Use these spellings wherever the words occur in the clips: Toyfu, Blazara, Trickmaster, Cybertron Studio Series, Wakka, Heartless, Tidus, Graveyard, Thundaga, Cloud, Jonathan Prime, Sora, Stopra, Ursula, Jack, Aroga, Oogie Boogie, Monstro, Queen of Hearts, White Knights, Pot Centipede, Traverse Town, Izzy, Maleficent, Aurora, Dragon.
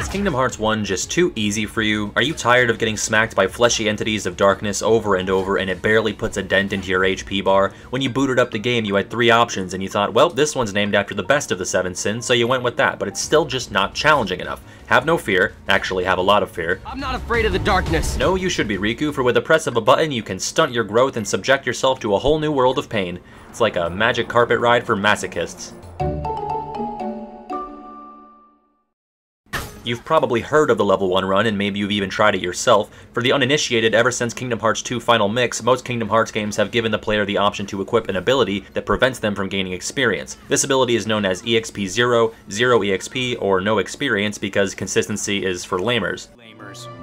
Is Kingdom Hearts 1 just too easy for you? Are you tired of getting smacked by fleshy entities of darkness over and over and it barely puts a dent into your HP bar? When you booted up the game, you had 3 options and you thought, well, this one's named after the best of the 7 sins, so you went with that, but it's still just not challenging enough. Have no fear. Actually, have a lot of fear. I'm not afraid of the darkness. No, you should be, Riku, for with the press of a button, you can stunt your growth and subject yourself to a whole new world of pain. It's like a magic carpet ride for masochists. You've probably heard of the level 1 run, and maybe you've even tried it yourself. For the uninitiated, ever since Kingdom Hearts 2 Final Mix, most Kingdom Hearts games have given the player the option to equip an ability that prevents them from gaining experience. This ability is known as EXP 0, 0 EXP, or no experience because consistency is for lamers.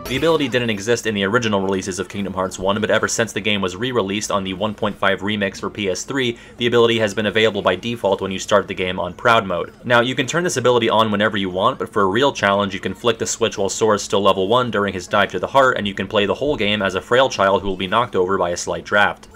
The ability didn't exist in the original releases of Kingdom Hearts 1, but ever since the game was re-released on the 1.5 remix for PS3, the ability has been available by default when you start the game on Proud Mode. Now, you can turn this ability on whenever you want, but for a real challenge, you can flick the switch while Sora is still level 1 during his dive to the heart, and you can play the whole game as a frail child who will be knocked over by a slight draft.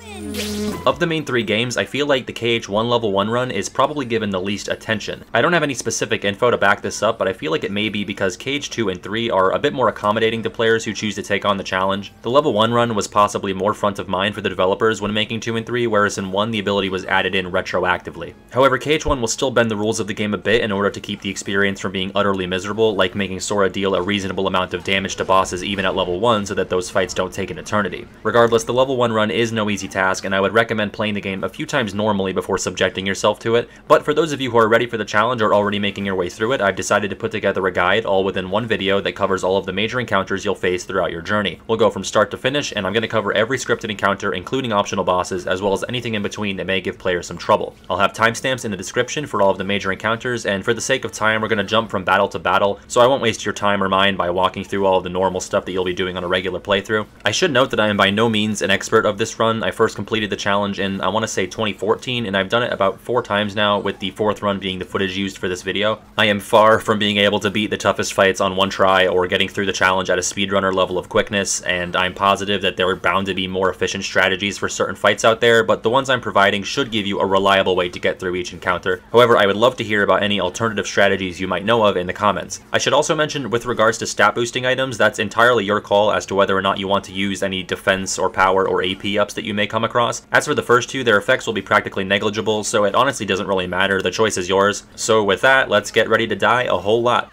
Of the main 3 games, I feel like the KH1 level 1 run is probably given the least attention. I don't have any specific info to back this up, but I feel like it may be because KH2 and 3 are a bit more accommodating to players who choose to take on the challenge. The level 1 run was possibly more front of mind for the developers when making 2 and 3, whereas in 1 the ability was added in retroactively. However, KH1 will still bend the rules of the game a bit in order to keep the experience from being utterly miserable, like making Sora deal a reasonable amount of damage to bosses even at level 1 so that those fights don't take an eternity. Regardless, the level 1 run is no easy task, and I would recommend playing the game a few times normally before subjecting yourself to it, but for those of you who are ready for the challenge or already making your way through it, I've decided to put together a guide all within 1 video that covers all of the major encounters you'll face throughout your journey. We'll go from start to finish, and I'm going to cover every scripted encounter, including optional bosses, as well as anything in between that may give players some trouble. I'll have timestamps in the description for all of the major encounters, and for the sake of time, we're going to jump from battle to battle, so I won't waste your time or mine by walking through all of the normal stuff that you'll be doing on a regular playthrough. I should note that I am by no means an expert of this run. I first completed the challenge in, I want to say 2014, and I've done it about 4 times now, with the 4th run being the footage used for this video. I am far from being able to beat the toughest fights on 1 try or getting through the challenge at a speedrunner level of quickness, and I'm positive that there are bound to be more efficient strategies for certain fights out there, but the ones I'm providing should give you a reliable way to get through each encounter. However, I would love to hear about any alternative strategies you might know of in the comments. I should also mention, with regards to stat boosting items, that's entirely your call as to whether or not you want to use any defense or power or AP ups that you may come across. As for the first 2, their effects will be practically negligible, so it honestly doesn't really matter. The choice is yours. So with that, let's get ready to die a whole lot.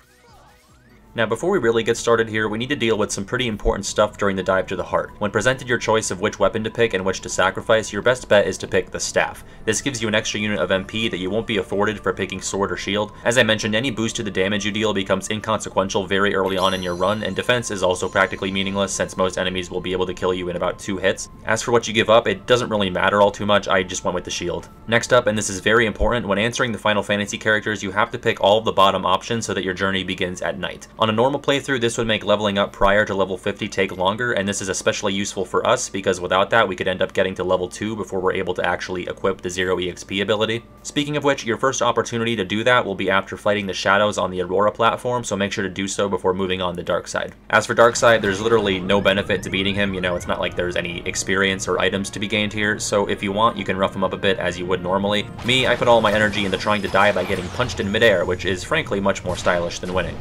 Now, before we really get started here, we need to deal with some pretty important stuff during the dive to the heart. When presented your choice of which weapon to pick and which to sacrifice, your best bet is to pick the staff. This gives you an extra unit of MP that you won't be afforded for picking sword or shield. As I mentioned, any boost to the damage you deal becomes inconsequential very early on in your run, and defense is also practically meaningless since most enemies will be able to kill you in about 2 hits. As for what you give up, it doesn't really matter all too much. I just went with the shield. Next up, and this is very important, when answering the Final Fantasy characters, you have to pick all of the bottom options so that your journey begins at night. On a normal playthrough, this would make leveling up prior to level 50 take longer, and this is especially useful for us because without that we could end up getting to level 2 before we're able to actually equip the 0 EXP ability. Speaking of which, your first opportunity to do that will be after fighting the shadows on the Aurora platform, so make sure to do so before moving on to Dark Side. As for Dark Side, there's literally no benefit to beating him, you know, it's not like there's any experience or items to be gained here, so if you want, you can rough him up a bit as you would normally. Me, I put all my energy into trying to die by getting punched in midair, which is frankly much more stylish than winning.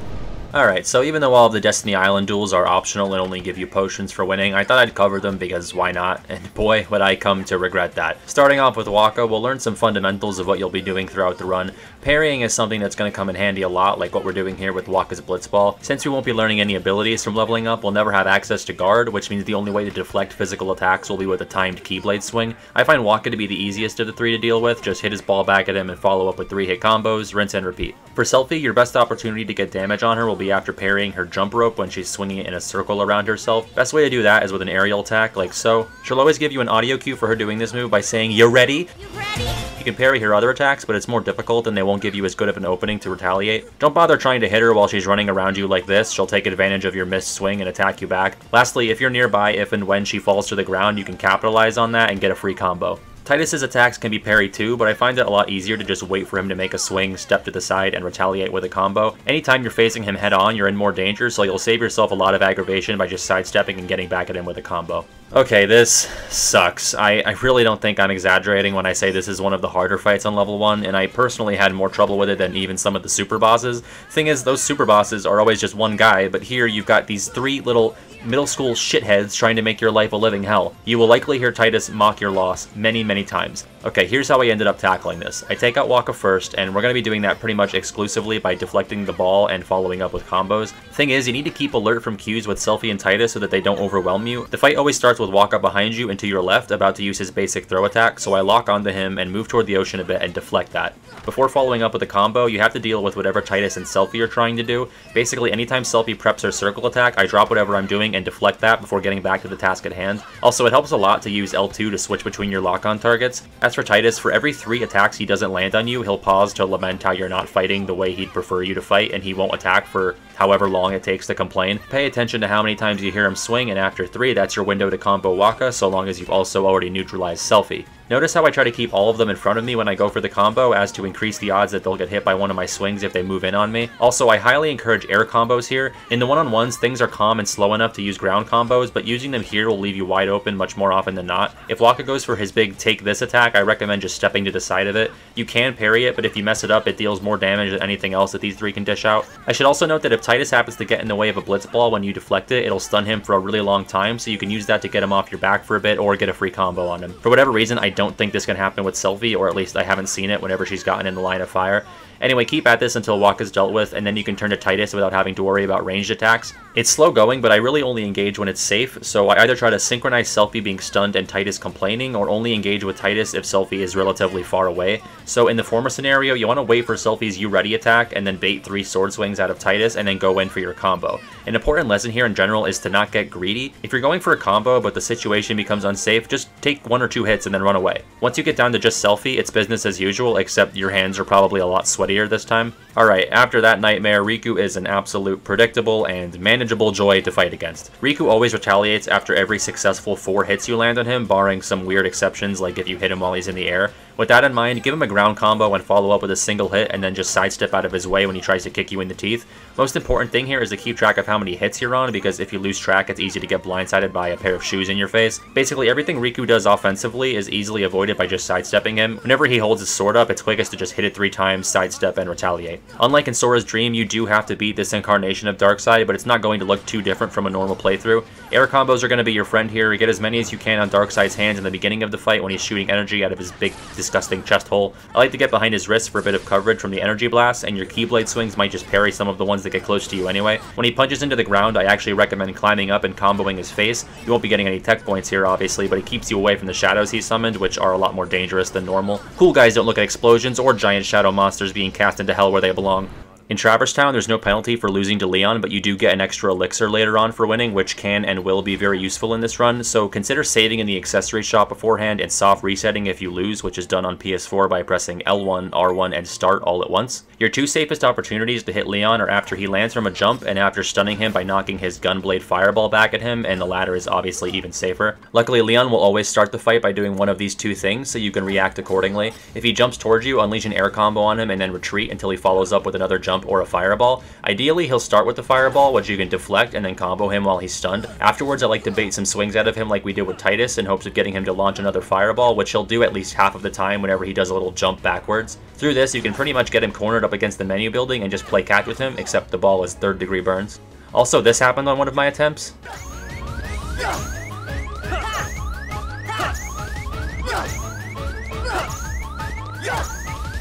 Alright, so even though all of the Destiny Island duels are optional and only give you potions for winning, I thought I'd cover them because why not? And boy, would I come to regret that. Starting off with Wakka, we'll learn some fundamentals of what you'll be doing throughout the run. Parrying is something that's going to come in handy a lot, like what we're doing here with Wakka's Blitzball. Since we won't be learning any abilities from leveling up, we'll never have access to guard, which means the only way to deflect physical attacks will be with a timed Keyblade swing. I find Wakka to be the easiest of the 3 to deal with, just hit his ball back at him and follow up with 3-hit combos, rinse and repeat. For Selphie, your best opportunity to get damage on her will be after parrying her jump rope when she's swinging it in a circle around herself. Best way to do that is with an aerial attack, like so. She'll always give you an audio cue for her doing this move by saying, "You ready?" You ready? You can parry her other attacks, but it's more difficult and they won't give you as good of an opening to retaliate. Don't bother trying to hit her while she's running around you like this. She'll take advantage of your missed swing and attack you back. Lastly, if you're nearby, if and when she falls to the ground, you can capitalize on that and get a free combo. Tidus' attacks can be parried too, but I find it a lot easier to just wait for him to make a swing, step to the side, and retaliate with a combo. Anytime you're facing him head on, you're in more danger, so you'll save yourself a lot of aggravation by just sidestepping and getting back at him with a combo. Okay, this sucks. I really don't think I'm exaggerating when I say this is one of the harder fights on level 1, and I personally had more trouble with it than even some of the super bosses. Thing is, those super bosses are always just one guy, but here you've got these three little middle school shitheads trying to make your life a living hell. You will likely hear Tidus mock your loss many, many times. Okay, here's how I ended up tackling this. I take out Wakka first, and we're going to be doing that pretty much exclusively by deflecting the ball and following up with combos. Thing is, you need to keep alert from cues with Selphie and Tidus so that they don't overwhelm you. The fight always starts with Wakka behind you and to your left, about to use his basic throw attack, so I lock onto him and move toward the ocean a bit and deflect that. Before following up with a combo, you have to deal with whatever Tidus and Selphie are trying to do. Basically, anytime Selphie preps her circle attack, I drop whatever I'm doing and deflect that before getting back to the task at hand. Also, it helps a lot to use L2 to switch between your lock-on targets. As for Tidus, for every 3 attacks he doesn't land on you, he'll pause to lament how you're not fighting the way he'd prefer you to fight, and he won't attack for however long it takes to complain. Pay attention to how many times you hear him swing, and after 3, that's your window to combo Wakka, so long as you've also already neutralized Selphie. Notice how I try to keep all of them in front of me when I go for the combo, as to increase the odds that they'll get hit by one of my swings if they move in on me. Also, I highly encourage air combos here. In the one-on-ones, things are calm and slow enough to use ground combos, but using them here will leave you wide open much more often than not. If Wakka goes for his big take this attack, I recommend just stepping to the side of it. You can parry it, but if you mess it up, it deals more damage than anything else that these three can dish out. I should also note that if Tidus happens to get in the way of a blitz ball when you deflect it, it'll stun him for a really long time, so you can use that to get him off your back for a bit or get a free combo on him. For whatever reason, I don't think this can happen with Selphie, or at least I haven't seen it whenever she's gotten in the line of fire. Anyway, keep at this until Wakka's dealt with, and then you can turn to Tidus without having to worry about ranged attacks. It's slow going, but I really only engage when it's safe, so I either try to synchronize Selphie being stunned and Tidus complaining, or only engage with Tidus if Selphie is relatively far away. So in the former scenario, you want to wait for Selphie's U-Ready attack, and then bait 3 sword swings out of Tidus, and then go in for your combo. An important lesson here in general is to not get greedy. If you're going for a combo, but the situation becomes unsafe, just take 1 or 2 hits and then run away. Once you get down to just Selphie, it's business as usual, except your hands are probably a lot sweatier this time. Alright, after that nightmare, Riku is an absolute predictable and manageable joy to fight against. Riku always retaliates after every successful 4 hits you land on him, barring some weird exceptions like if you hit him while he's in the air. With that in mind, give him a ground combo and follow up with a single hit, and then just sidestep out of his way when he tries to kick you in the teeth. Most important thing here is to keep track of how many hits you're on, because if you lose track, it's easy to get blindsided by a pair of shoes in your face. Basically, everything Riku does offensively is easily avoided by just sidestepping him. Whenever he holds his sword up, it's quickest to just hit it 3 times, sidestep, and retaliate. Unlike in Sora's Dream, you do have to beat this incarnation of Dark Side, but it's not going to look too different from a normal playthrough. Air combos are going to be your friend here. Get as many as you can on Dark Side's hands in the beginning of the fight when he's shooting energy out of his big, disgusting chest hole. I like to get behind his wrists for a bit of coverage from the energy blast, and your keyblade swings might just parry some of the ones that get close to you anyway. When he punches into the ground, I actually recommend climbing up and comboing his face. You won't be getting any tech points here, obviously, but it keeps you away from the shadows he summoned, which are a lot more dangerous than normal. Cool guys don't look at explosions or giant shadow monsters being cast into hell where they belong. In Traverse Town, there's no penalty for losing to Leon, but you do get an extra elixir later on for winning, which can and will be very useful in this run, so consider saving in the accessory shop beforehand and soft resetting if you lose, which is done on PS4 by pressing L1, R1, and start all at once. Your 2 safest opportunities to hit Leon are after he lands from a jump and after stunning him by knocking his gunblade fireball back at him, and the latter is obviously even safer. Luckily, Leon will always start the fight by doing one of these 2 things, so you can react accordingly. If he jumps towards you, unleash an air combo on him and then retreat until he follows up with another jump or a fireball. Ideally, he'll start with the fireball, which you can deflect and then combo him while he's stunned. Afterwards, I like to bait some swings out of him like we did with Tidus in hopes of getting him to launch another fireball, which he'll do at least half of the time whenever he does a little jump backwards. Through this, you can pretty much get him cornered up against the menu building and just play catch with him, except the ball is 3rd-degree burns. Also, this happened on one of my attempts.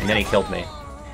And then he killed me.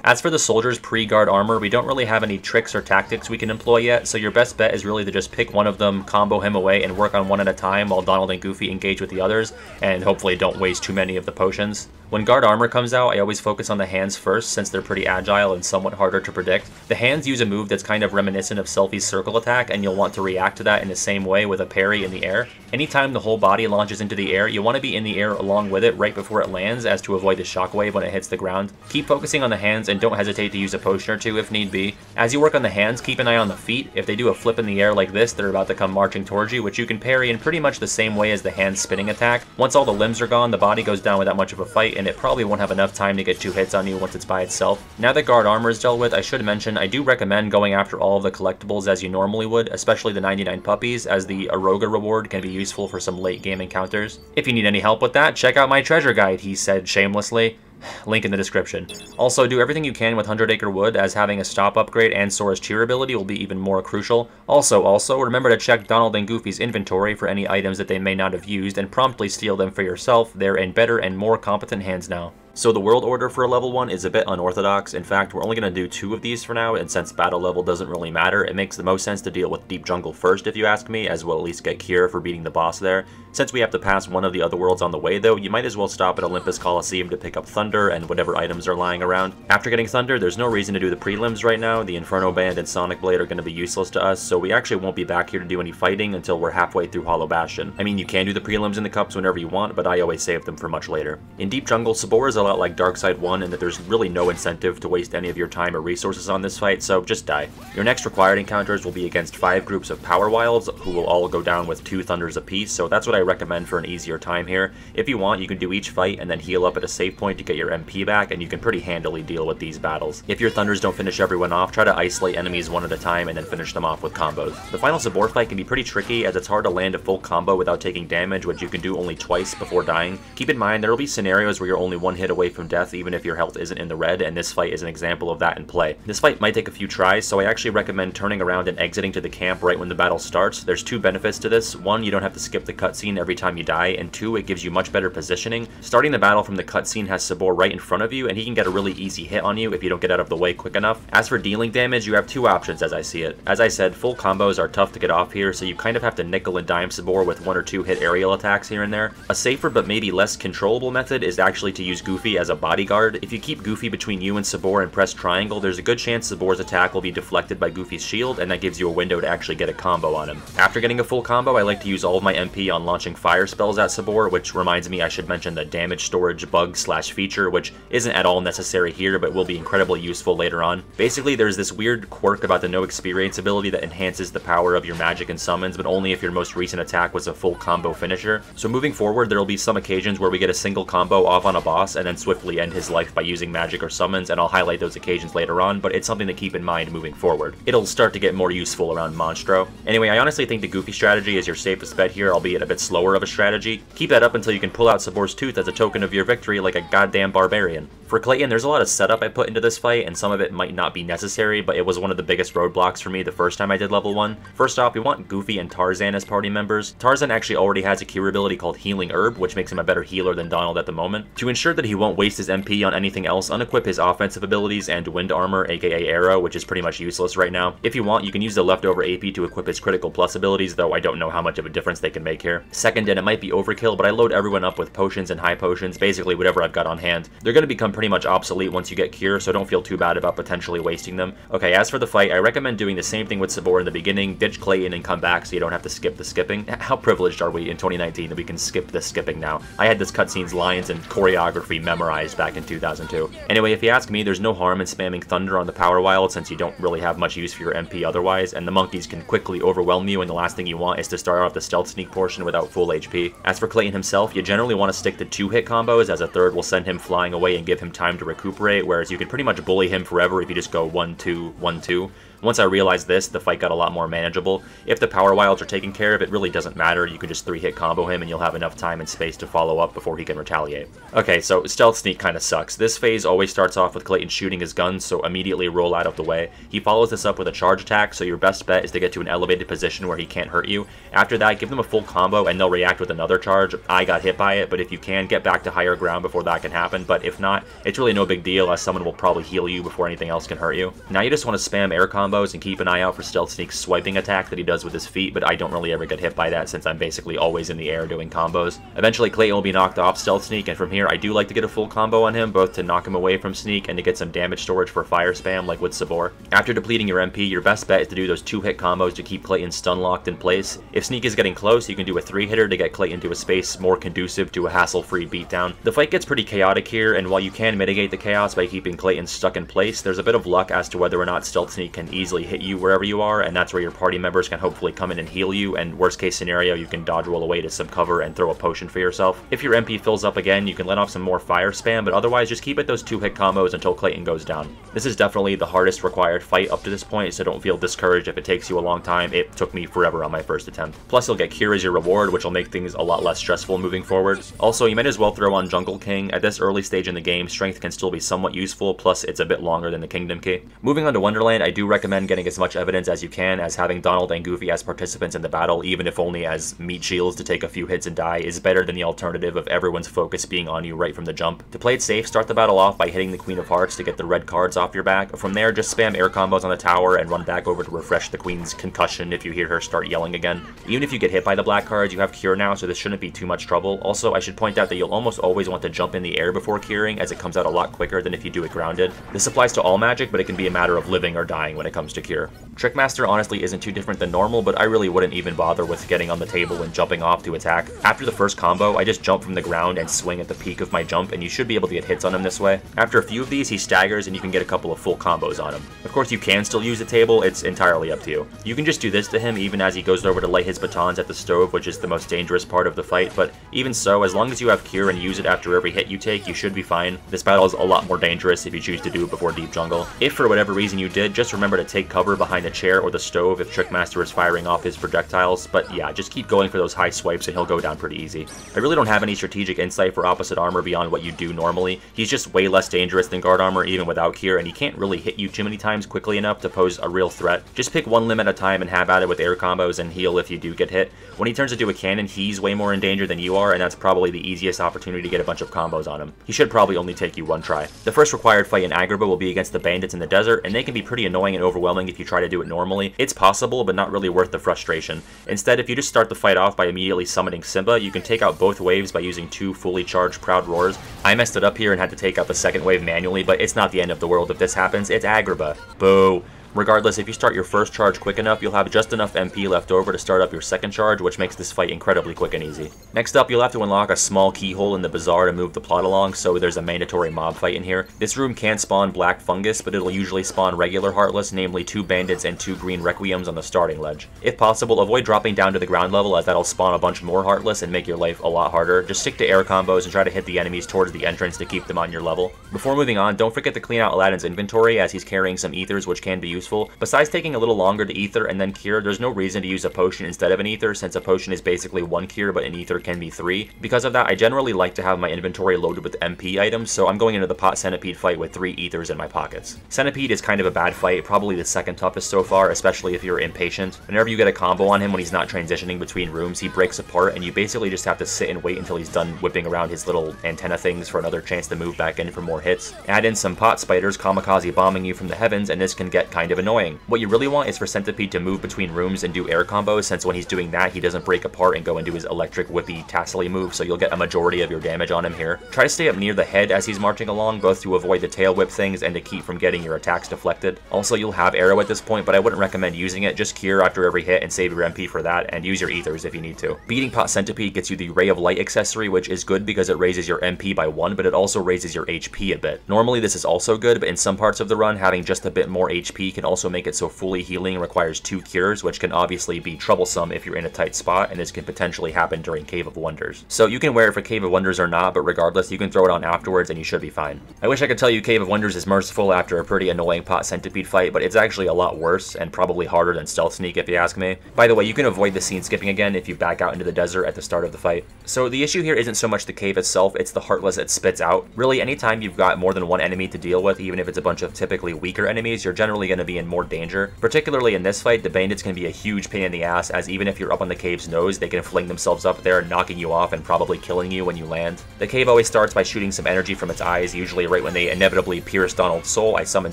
As for the soldier's pre-guard armor, we don't really have any tricks or tactics we can employ yet, so your best bet is really to just pick one of them, combo him away, and work on one at a time while Donald and Goofy engage with the others, and hopefully don't waste too many of the potions. When guard armor comes out, I always focus on the hands first, since they're pretty agile and somewhat harder to predict. The hands use a move that's kind of reminiscent of Selphie's circle attack, and you'll want to react to that in the same way with a parry in the air. Anytime the whole body launches into the air, you want to be in the air along with it right before it lands, as to avoid the shockwave when it hits the ground. Keep focusing on the hands and don't hesitate to use a potion or two if need be. As you work on the hands, keep an eye on the feet. If they do a flip in the air like this, they're about to come marching towards you, which you can parry in pretty much the same way as the hand spinning attack. Once all the limbs are gone, the body goes down without much of a fight, and it probably won't have enough time to get two hits on you once it's by itself. Now that Guard Armor is dealt with, I should mention I do recommend going after all of the collectibles as you normally would, especially the 99 puppies, as the Aroga reward can be useful for some late game encounters. If you need any help with that, check out my treasure guide, he said shamelessly. Link in the description. Also, do everything you can with 100 Acre Wood, as having a stop upgrade and Sora's cheer ability will be even more crucial. Also, remember to check Donald and Goofy's inventory for any items that they may not have used and promptly steal them for yourself. They're in better and more competent hands now. So the world order for a level 1 is a bit unorthodox. In fact, we're only going to do 2 of these for now, and since battle level doesn't really matter, it makes the most sense to deal with Deep Jungle first if you ask me, as we'll at least get cure for beating the boss there. Since we have to pass one of the other worlds on the way though, you might as well stop at Olympus Coliseum to pick up Thunder and whatever items are lying around. After getting Thunder, there's no reason to do the prelims right now. The Inferno Band and Sonic Blade are going to be useless to us, so we actually won't be back here to do any fighting until we're halfway through Hollow Bastion. I mean, you can do the prelims in the cups whenever you want, but I always save them for much later. In Deep Jungle, Sabor is a lot like Dark Side 1 in that there's really no incentive to waste any of your time or resources on this fight, so just die. Your next required encounters will be against 5 groups of Power Wilds, who will all go down with 2 Thunders apiece, so that's what I recommend for an easier time here. If you want, you can do each fight and then heal up at a save point to get your MP back, and you can pretty handily deal with these battles. If your Thunders don't finish everyone off, try to isolate enemies one at a time and then finish them off with combos. The final Sabor fight can be pretty tricky, as it's hard to land a full combo without taking damage, which you can do only twice before dying. Keep in mind, there will be scenarios where you're only one hit away from death even if your health isn't in the red, and this fight is an example of that in play. This fight might take a few tries, so I actually recommend turning around and exiting to the camp right when the battle starts. There's 2 benefits to this. 1, you don't have to skip the cutscene every time you die, and 2, it gives you much better positioning. Starting the battle from the cutscene has Sabor right in front of you, and he can get a really easy hit on you if you don't get out of the way quick enough. As for dealing damage, you have 2 options as I see it. As I said, full combos are tough to get off here, so you kind of have to nickel and dime Sabor with 1 or 2 hit aerial attacks here and there. A safer but maybe less controllable method is actually to use Goofy as a bodyguard. If you keep Goofy between you and Sabor and press triangle, there's a good chance Sabor's attack will be deflected by Goofy's shield, and that gives you a window to actually get a combo on him. After getting a full combo, I like to use all of my MP on launching fire spells at Sabor, which reminds me I should mention the damage storage bug / feature, which isn't at all necessary here, but will be incredibly useful later on. Basically, there's this weird quirk about the no experience ability that enhances the power of your magic and summons, but only if your most recent attack was a full combo finisher. So moving forward, there'll be some occasions where we get a single combo off on a boss, and then swiftly end his life by using magic or summons, and I'll highlight those occasions later on, but it's something to keep in mind moving forward. It'll start to get more useful around Monstro. Anyway, I honestly think the Goofy strategy is your safest bet here, albeit a bit slower of a strategy. Keep that up until you can pull out Sabor's tooth as a token of your victory like a goddamn barbarian. For Clayton, there's a lot of setup I put into this fight, and some of it might not be necessary, but it was one of the biggest roadblocks for me the first time I did level 1. First off, we want Goofy and Tarzan as party members. Tarzan actually already has a cure ability called Healing Herb, which makes him a better healer than Donald at the moment. To ensure that he won't waste his MP on anything else, unequip his offensive abilities and Wind Armor, aka Arrow, which is pretty much useless right now. If you want, you can use the leftover AP to equip his Critical Plus abilities, though I don't know how much of a difference they can make here. Second, and it might be overkill, but I load everyone up with potions and high potions, basically whatever I've got on hand. They're going to become pretty much obsolete once you get cure, so don't feel too bad about potentially wasting them. Okay, as for the fight, I recommend doing the same thing with Sabor in the beginning, ditch Clayton and come back so you don't have to skip the skipping. How privileged are we in 2019 that we can skip the skipping now? I had this cutscene's lines and choreography memorized back in 2002. Anyway, if you ask me, there's no harm in spamming Thunder on the Power Wild since you don't really have much use for your MP otherwise, and the monkeys can quickly overwhelm you, and the last thing you want is to start off the Stealth Sneak portion without full HP. As for Clayton himself, you generally want to stick to 2-hit combos, as a third will send him flying away and give him time to recuperate, whereas you can pretty much bully him forever if you just go 1-2, 1-2. Once I realized this, the fight got a lot more manageable. If the Power Wilds are taken care of, it really doesn't matter. You can just 3-hit combo him and you'll have enough time and space to follow up before he can retaliate. Okay, so Stealth Sneak kinda sucks. This phase always starts off with Clayton shooting his gun, so immediately roll out of the way. He follows this up with a charge attack, so your best bet is to get to an elevated position where he can't hurt you. After that, give them a full combo and they'll react with another charge. I got hit by it, but if you can, get back to higher ground before that can happen, but if not, it's really no big deal as someone will probably heal you before anything else can hurt you. Now you just want to spam air combo combos and keep an eye out for Stealth Sneak's swiping attack that he does with his feet, but I don't really ever get hit by that since I'm basically always in the air doing combos. Eventually Clayton will be knocked off Stealth Sneak, and from here I do like to get a full combo on him, both to knock him away from Sneak and to get some damage storage for fire spam like with Sabor. After depleting your MP, your best bet is to do those two-hit combos to keep Clayton stun locked in place. If Sneak is getting close, you can do a three-hitter to get Clayton to a space more conducive to a hassle-free beatdown. The fight gets pretty chaotic here, and while you can mitigate the chaos by keeping Clayton stuck in place, there's a bit of luck as to whether or not Stealth Sneak can easily hit you wherever you are, and that's where your party members can hopefully come in and heal you, and worst case scenario, you can dodge roll away to some cover and throw a potion for yourself. If your MP fills up again, you can let off some more fire spam, but otherwise just keep at those two-hit combos until Clayton goes down. This is definitely the hardest required fight up to this point, so don't feel discouraged if it takes you a long time. It took me forever on my first attempt. Plus you'll get Cure as your reward, which will make things a lot less stressful moving forward. Also, you might as well throw on Jungle King. At this early stage in the game, strength can still be somewhat useful, plus it's a bit longer than the Kingdom Key. Moving on to Wonderland, I do recommend getting as much evidence as you can, as having Donald and Goofy as participants in the battle, even if only as meat shields to take a few hits and die, is better than the alternative of everyone's focus being on you right from the jump. To play it safe, start the battle off by hitting the Queen of Hearts to get the red cards off your back. From there, just spam air combos on the tower and run back over to refresh the Queen's concussion if you hear her start yelling again. Even if you get hit by the black cards, you have Cure now, so this shouldn't be too much trouble. Also, I should point out that you'll almost always want to jump in the air before curing, as it comes out a lot quicker than if you do it grounded. This applies to all magic, but it can be a matter of living or dying when it comes to Cure. Trickmaster honestly isn't too different than normal, but I really wouldn't even bother with getting on the table and jumping off to attack. After the first combo, I just jump from the ground and swing at the peak of my jump, and you should be able to get hits on him this way. After a few of these, he staggers and you can get a couple of full combos on him. Of course, you can still use the table, it's entirely up to you. You can just do this to him even as he goes over to light his batons at the stove, which is the most dangerous part of the fight, but even so, as long as you have Cure and use it after every hit you take, you should be fine. This battle is a lot more dangerous if you choose to do it before Deep Jungle. If for whatever reason you did, just remember to take cover behind the chair or the stove if Trickmaster is firing off his projectiles, but yeah, just keep going for those high swipes and he'll go down pretty easy. I really don't have any strategic insight for Opposite Armor beyond what you do normally. He's just way less dangerous than Guard Armor even without Cure, and he can't really hit you too many times quickly enough to pose a real threat. Just pick one limb at a time and have at it with air combos and heal if you do get hit. When he turns into a cannon, he's way more in danger than you are, and that's probably the easiest opportunity to get a bunch of combos on him. He should probably only take you one try. The first required fight in Agrabah will be against the bandits in the desert, and they can be pretty annoying and overwhelming if you try to do it normally. It's possible, but not really worth the frustration. Instead, if you just start the fight off by immediately summoning Simba, you can take out both waves by using two fully charged Proud Roars. I messed it up here and had to take out the second wave manually, but it's not the end of the world if this happens. It's Agrabah. Boo. Regardless, if you start your first charge quick enough, you'll have just enough MP left over to start up your second charge, which makes this fight incredibly quick and easy. Next up, you'll have to unlock a small keyhole in the bazaar to move the plot along, so there's a mandatory mob fight in here. This room can spawn Black Fungus, but it'll usually spawn regular Heartless, namely two bandits and two green Requiems on the starting ledge. If possible, avoid dropping down to the ground level, as that'll spawn a bunch more Heartless and make your life a lot harder. Just stick to air combos and try to hit the enemies towards the entrance to keep them on your level. Before moving on, don't forget to clean out Aladdin's inventory, as he's carrying some ethers which can be used. Besides taking a little longer to ether and then cure, there's no reason to use a potion instead of an ether, since a potion is basically one cure, but an ether can be three. Because of that, I generally like to have my inventory loaded with MP items, so I'm going into the Pot Centipede fight with three ethers in my pockets. Centipede is kind of a bad fight, probably the second toughest so far, especially if you're impatient. Whenever you get a combo on him when he's not transitioning between rooms, he breaks apart, and you basically just have to sit and wait until he's done whipping around his little antenna things for another chance to move back in for more hits. Add in some pot spiders kamikaze bombing you from the heavens, and this can get kind of annoying. What you really want is for Centipede to move between rooms and do air combos, since when he's doing that, he doesn't break apart and go into his electric whippy tassely move, so you'll get a majority of your damage on him here. Try to stay up near the head as he's marching along, both to avoid the tail whip things and to keep from getting your attacks deflected. Also, you'll have arrow at this point, but I wouldn't recommend using it. Just cure after every hit and save your MP for that, and use your ethers if you need to. Beating Pot Centipede gets you the Ray of Light accessory, which is good because it raises your MP by 1, but it also raises your HP a bit. Normally this is also good, but in some parts of the run, having just a bit more HP can also make it so fully healing requires two cures, which can obviously be troublesome if you're in a tight spot, and this can potentially happen during Cave of Wonders. So you can wear it for Cave of Wonders or not, but regardless, you can throw it on afterwards and you should be fine. I wish I could tell you Cave of Wonders is merciful after a pretty annoying Pot Centipede fight, but it's actually a lot worse and probably harder than Stealth Sneak if you ask me. By the way, you can avoid the scene skipping again if you back out into the desert at the start of the fight. So the issue here isn't so much the cave itself, it's the Heartless it spits out. Really, anytime you've got more than one enemy to deal with, even if it's a bunch of typically weaker enemies, you're generally going to be be in more danger. Particularly in this fight, the bandits can be a huge pain in the ass, as even if you're up on the cave's nose, they can fling themselves up there, knocking you off and probably killing you when you land. The cave always starts by shooting some energy from its eyes, usually right when they inevitably pierce Donald's soul. I summon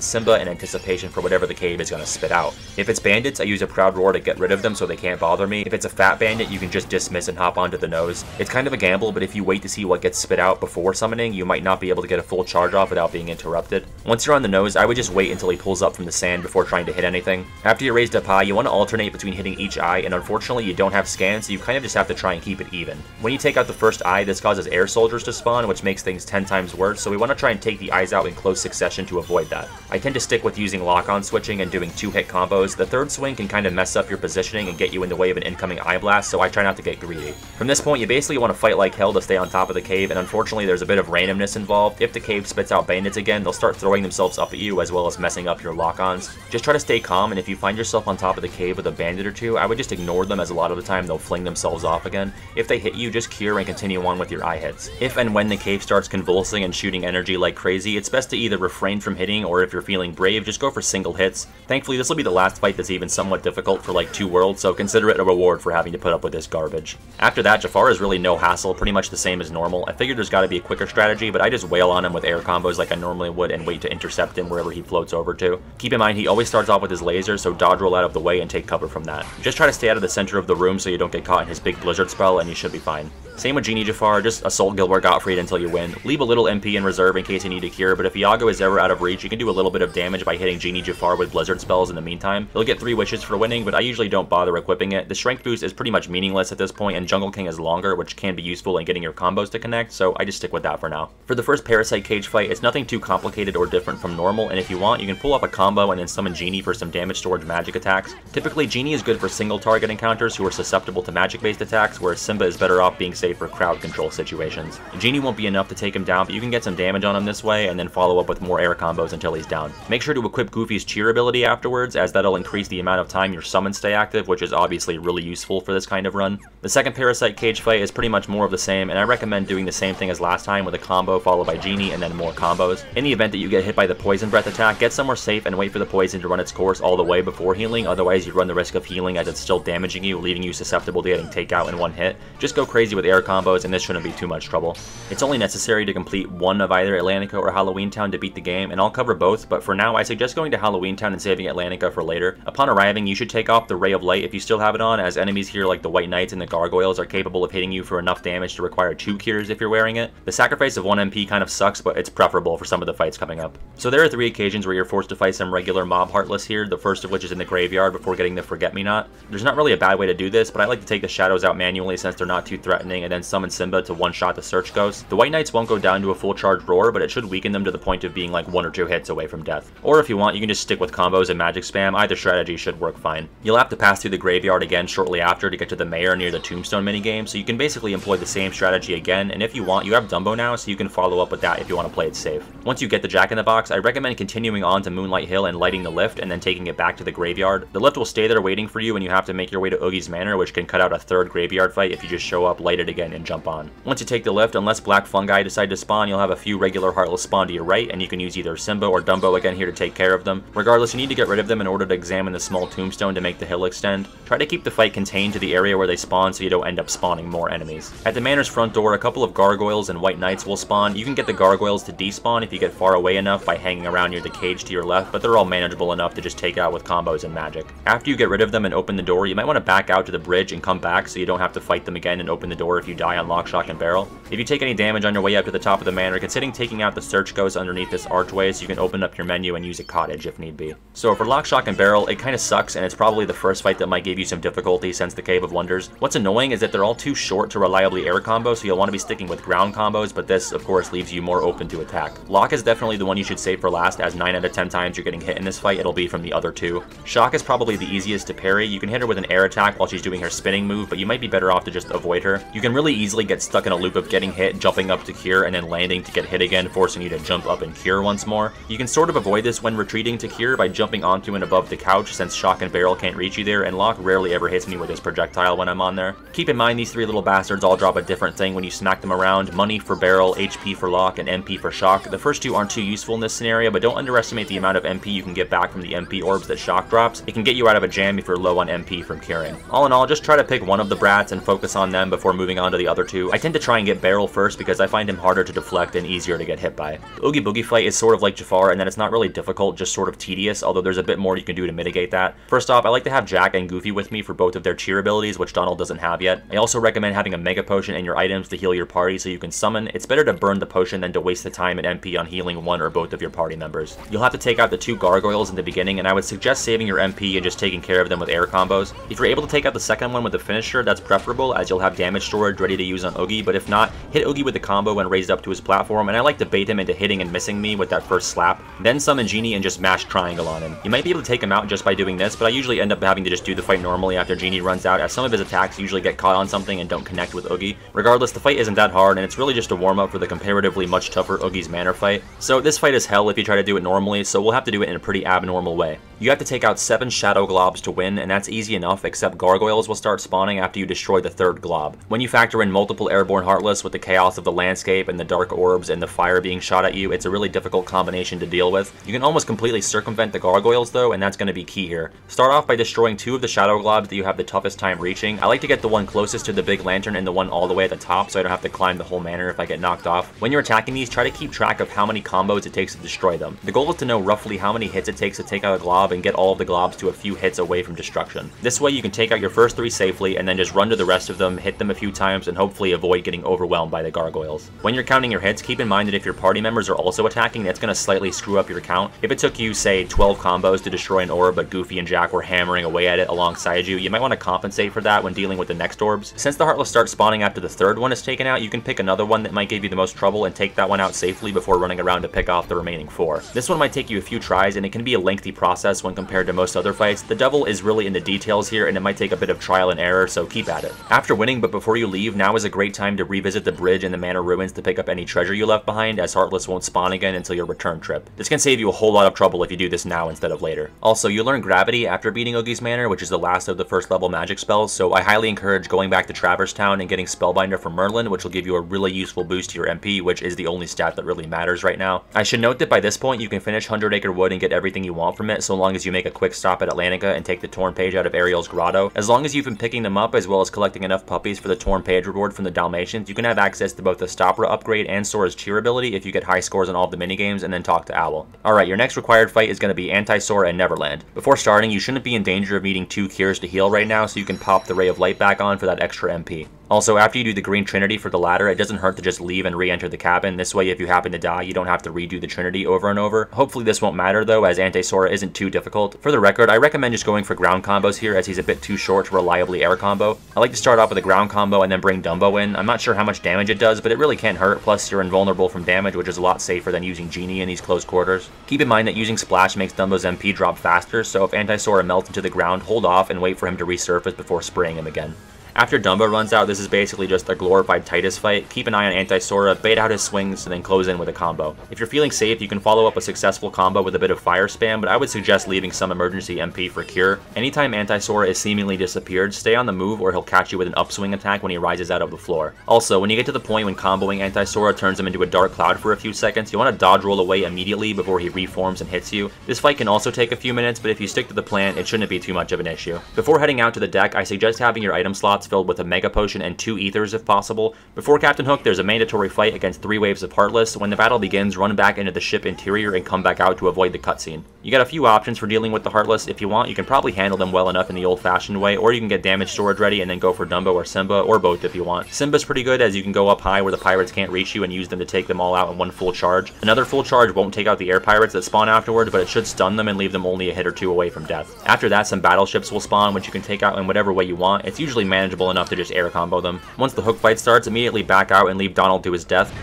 Simba in anticipation for whatever the cave is gonna spit out. If it's bandits, I use a Proud Roar to get rid of them so they can't bother me. If it's a fat bandit, you can just dismiss and hop onto the nose. It's kind of a gamble, but if you wait to see what gets spit out before summoning, you might not be able to get a full charge off without being interrupted. Once you're on the nose, I would just wait until he pulls up from the sand before trying to hit anything. After you're raised up high, you want to alternate between hitting each eye, and unfortunately you don't have scan, so you kind of just have to try and keep it even. When you take out the first eye, this causes air soldiers to spawn, which makes things 10 times worse, so we want to try and take the eyes out in close succession to avoid that. I tend to stick with using lock-on switching and doing two-hit combos. The third swing can kind of mess up your positioning and get you in the way of an incoming eye blast, so I try not to get greedy. From this point, you basically want to fight like hell to stay on top of the cave, and unfortunately there's a bit of randomness involved. If the cave spits out bandits again, they'll start throwing themselves up at you as well as messing up your lock-ons. Just try to stay calm, and if you find yourself on top of the cave with a bandit or two, I would just ignore them, as a lot of the time they'll fling themselves off again. If they hit you, just cure and continue on with your eye hits. If and when the cave starts convulsing and shooting energy like crazy, it's best to either refrain from hitting, or if you're feeling brave, just go for single hits. Thankfully, this will be the last fight that's even somewhat difficult for like 2 worlds, so consider it a reward for having to put up with this garbage. After that, Jafar is really no hassle, pretty much the same as normal. I figured there's gotta be a quicker strategy, but I just wail on him with air combos like I normally would and wait to intercept him wherever he floats over to. Keep in mind, he always starts off with his laser, so dodge roll out of the way and take cover from that. Just try to stay out of the center of the room so you don't get caught in his big blizzard spell, and you should be fine. Same with Genie Jafar, just assault Gilbert Gottfried until you win. Leave a little MP in reserve in case you need a cure, but if Iago is ever out of reach, you can do a little bit of damage by hitting Genie Jafar with blizzard spells in the meantime. You'll get 3 wishes for winning, but I usually don't bother equipping it. The shrink boost is pretty much meaningless at this point, and Jungle King is longer, which can be useful in getting your combos to connect, so I just stick with that for now. For the first Parasite Cage fight, it's nothing too complicated or different from normal, and if you want, you can pull off a combo and then summon Genie for some damage towards magic attacks. Typically, Genie is good for single target encounters who are susceptible to magic-based attacks, whereas Simba is better off being safe for crowd control situations. Genie won't be enough to take him down, but you can get some damage on him this way, and then follow up with more air combos until he's down. Make sure to equip Goofy's cheer ability afterwards, as that'll increase the amount of time your summons stay active, which is obviously really useful for this kind of run. The second Parasite Cage fight is pretty much more of the same, and I recommend doing the same thing as last time with a combo followed by Genie and then more combos. In the event that you get hit by the Poison Breath attack, get somewhere safe and wait for the poison to run its course all the way before healing, otherwise you run the risk of healing as it's still damaging you, leaving you susceptible to getting takeout in 1 hit. Just go crazy with air combos, and this shouldn't be too much trouble. It's only necessary to complete 1 of either Atlantica or Halloween Town to beat the game, and I'll cover both, but for now I suggest going to Halloween Town and saving Atlantica for later. Upon arriving, you should take off the Ray of Light if you still have it on, as enemies here like the White Knights and the Gargoyles are capable of hitting you for enough damage to require 2 cures if you're wearing it. The sacrifice of 1 MP kind of sucks, but it's preferable for some of the fights coming up. So there are 3 occasions where you're forced to fight some regular mob Heartless here, the first of which is in the Graveyard before getting the Forget-Me-Not. There's not really a bad way to do this, but I like to take the shadows out manually since they're not too threatening, and then summon Simba to 1-shot the Search Ghost. The White Knights won't go down to a full charge roar, but it should weaken them to the point of being like 1 or 2 hits away from death. Or if you want, you can just stick with combos and magic spam. Either strategy should work fine. You'll have to pass through the Graveyard again shortly after to get to the Mayor near the Tombstone minigame, so you can basically employ the same strategy again, and if you want, you have Dumbo now, so you can follow up with that if you want to play it safe. Once you get the Jack in the Box, I recommend continuing on to Moonlight Hill and lighting the lift, and then taking it back to the Graveyard. The lift will stay there waiting for you, and you have to make your way to Oogie's Manor, which can cut out a 3rd Graveyard fight if you just show up, light it again, and jump on. Once you take the lift, unless Black Fungi decide to spawn, you'll have a few regular Heartless spawn to your right, and you can use either Simba or Dumbo again here to take care of them. Regardless, you need to get rid of them in order to examine the small tombstone to make the hill extend. Try to keep the fight contained to the area where they spawn so you don't end up spawning more enemies. At the Manor's front door, a couple of Gargoyles and White Knights will spawn. You can get the Gargoyles to despawn if you get far away enough by hanging around near the cage to your left, but they're all manageable enough to just take out with combos and magic. After you get rid of them and open the door, you might want to back out to the bridge and come back so you don't have to fight them again and open the door if you die on lock, shock, and barrel. If you take any damage on your way up to the top of the manor, considering taking out the Search Ghost underneath this archway so you can open up your menu and use a cottage if need be. So for lock, shock, and barrel, it kind of sucks, and it's probably the first fight that might give you some difficulty since the Cave of Wonders. What's annoying is that they're all too short to reliably air combo, so you'll want to be sticking with ground combos, but this of course leaves you more open to attack. Lock is definitely the one you should save for last, as 9 out of 10 times you're getting hit in this fight, it'll be from the other 2. Shock is probably the easiest to parry. You can hit her with an air attack while she's doing her spinning move, but you might be better off to just avoid her. You can really easily get stuck in a loop of getting hit, jumping up to cure, and then landing to get hit again, forcing you to jump up and cure once more. You can sort of avoid this when retreating to cure by jumping onto and above the couch, since shock and barrel can't reach you there, and Locke rarely ever hits me with his projectile when I'm on there. Keep in mind these 3 little bastards all drop a different thing when you smack them around: money for barrel, HP for Locke, and MP for shock. The first 2 aren't too useful in this scenario, but don't underestimate the amount of MP you can get get back from the MP orbs that shock drops, it can get you out of a jam if you're low on MP from curing. All in all, just try to pick one of the brats and focus on them before moving on to the other two. I tend to try and get Barrel first because I find him harder to deflect and easier to get hit by. The Oogie Boogie fight is sort of like Jafar and that it's not really difficult, just sort of tedious, although there's a bit more you can do to mitigate that. First off, I like to have Jack and Goofy with me for both of their cheer abilities, which Donald doesn't have yet. I also recommend having a Mega Potion in your items to heal your party so you can summon. It's better to burn the potion than to waste the time and MP on healing one or both of your party members. You'll have to take out the two gargoyles in the beginning, and I would suggest saving your MP and just taking care of them with air combos. If you're able to take out the second one with the finisher, that's preferable, as you'll have damage storage ready to use on Oogie, but if not, hit Oogie with the combo when raised up to his platform, and I like to bait him into hitting and missing me with that first slap, then summon Genie and just mash triangle on him. You might be able to take him out just by doing this, but I usually end up having to just do the fight normally after Genie runs out, as some of his attacks usually get caught on something and don't connect with Oogie. Regardless, the fight isn't that hard, and it's really just a warm-up for the comparatively much tougher Oogie's Manor fight. So this fight is hell if you try to do it normally, so we'll have to do it in a pretty abnormal way. You have to take out 7 shadow globs to win, and that's easy enough, except gargoyles will start spawning after you destroy the third glob. When you factor in multiple airborne heartless with the chaos of the landscape and the dark orbs and the fire being shot at you, it's a really difficult combination to deal with. You can almost completely circumvent the gargoyles though, and that's going to be key here. Start off by destroying 2 of the shadow globs that you have the toughest time reaching. I like to get the one closest to the big lantern and the one all the way at the top, so I don't have to climb the whole manor if I get knocked off. When you're attacking these, try to keep track of how many combos it takes to destroy them. The goal is to know roughly how many hits it takes to take out a glob and get all of the globs to a few hits away from destruction. This way you can take out your first 3 safely and then just run to the rest of them, hit them a few times, and hopefully avoid getting overwhelmed by the gargoyles. When you're counting your hits, keep in mind that if your party members are also attacking, that's going to slightly screw up your count. If it took you, say, 12 combos to destroy an orb but Goofy and Jack were hammering away at it alongside you, you might want to compensate for that when dealing with the next orbs. Since the heartless start spawning after the third one is taken out, you can pick another one that might give you the most trouble and take that one out safely before running around to pick off the remaining 4. This one might take you a few tries, and it can be a lengthy process when compared to most other fights. The devil is really in the details here, and it might take a bit of trial and error, so keep at it. After winning, but before you leave, now is a great time to revisit the bridge and the manor ruins to pick up any treasure you left behind, as Heartless won't spawn again until your return trip. This can save you a whole lot of trouble if you do this now instead of later. Also, you learn Gravity after beating Oogie's Manor, which is the last of the first level magic spells, so I highly encourage going back to Traverse Town and getting Spellbinder from Merlin, which will give you a really useful boost to your MP, which is the only stat that really matters right now. I should note that by this point you can finish 100 Acre Wood and get everything you want from it, so long as you make a quick stop at Atlantica and take the torn page out of Ariel's grotto. As long as you've been picking them up as well as collecting enough puppies for the torn page reward from the Dalmatians, you can have access to both the Stopra upgrade and Sora's cheer ability if you get high scores on all of the minigames and then talk to Owl. Alright, your next required fight is going to be Anti-Sora and Neverland. Before starting, you shouldn't be in danger of needing 2 cures to heal right now, so you can pop the Ray of Light back on for that extra MP. Also, after you do the Green Trinity for the ladder, it doesn't hurt to just leave and re-enter the cabin. This way, if you happen to die, you don't have to redo the Trinity over and over. Hopefully this won't matter though, as Anti-Sora isn't too difficult. For the record, I recommend just going for ground combos here, as he's a bit too short to reliably air combo. I like to start off with a ground combo and then bring Dumbo in. I'm not sure how much damage it does, but it really can't hurt, plus you're invulnerable from damage, which is a lot safer than using Genie in these close quarters. Keep in mind that using Splash makes Dumbo's MP drop faster, so if Anti-Sora melts into the ground, hold off and wait for him to resurface before spraying him again. After Dumbo runs out, this is basically just a glorified Tidus fight. Keep an eye on Anti-Sora, bait out his swings, and then close in with a combo. If you're feeling safe, you can follow up a successful combo with a bit of fire spam, but I would suggest leaving some emergency MP for cure. Anytime Anti-Sora is seemingly disappeared, stay on the move or he'll catch you with an upswing attack when he rises out of the floor. Also, when you get to the point when comboing Anti-Sora turns him into a dark cloud for a few seconds, you want to dodge roll away immediately before he reforms and hits you. This fight can also take a few minutes, but if you stick to the plan, it shouldn't be too much of an issue. Before heading out to the deck, I suggest having your item slot filled with a Mega Potion and 2 Ethers if possible. Before Captain Hook, there's a mandatory fight against 3 waves of Heartless. When the battle begins, run back into the ship interior and come back out to avoid the cutscene. You got a few options for dealing with the Heartless. If you want, you can probably handle them well enough in the old-fashioned way, or you can get damage storage ready and then go for Dumbo or Simba, or both if you want. Simba's pretty good, as you can go up high where the pirates can't reach you and use them to take them all out in one full charge. Another full charge won't take out the air pirates that spawn afterward, but it should stun them and leave them only a hit or 2 away from death. After that, some battleships will spawn, which you can take out in whatever way you want. It's usually manageable enough to just air combo them. Once the hook fight starts, immediately back out and leave Donald to his death.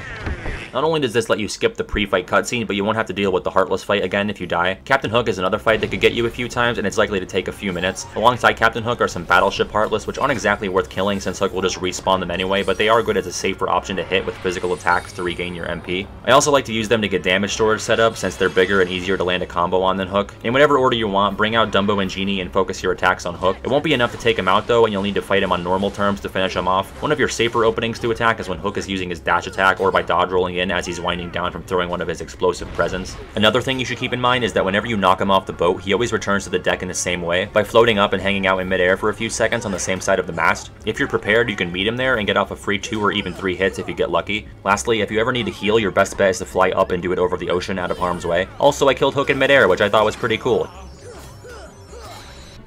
Not only does this let you skip the pre-fight cutscene, but you won't have to deal with the Heartless fight again if you die. Captain Hook is another fight that could get you a few times, and it's likely to take a few minutes. Alongside Captain Hook are some Battleship Heartless, which aren't exactly worth killing since Hook will just respawn them anyway, but they are good as a safer option to hit with physical attacks to regain your MP. I also like to use them to get damage storage set up, since they're bigger and easier to land a combo on than Hook. In whatever order you want, bring out Dumbo and Genie and focus your attacks on Hook. It won't be enough to take him out though, and you'll need to fight him on normal terms to finish him off. One of your safer openings to attack is when Hook is using his dash attack or by dodge rolling in as he's winding down from throwing one of his explosive presents. Another thing you should keep in mind is that whenever you knock him off the boat, he always returns to the deck in the same way, by floating up and hanging out in midair for a few seconds on the same side of the mast. If you're prepared, you can meet him there and get off a free 2 or even 3 hits if you get lucky. Lastly, if you ever need to heal, your best bet is to fly up and do it over the ocean out of harm's way. Also, I killed Hook in midair, which I thought was pretty cool.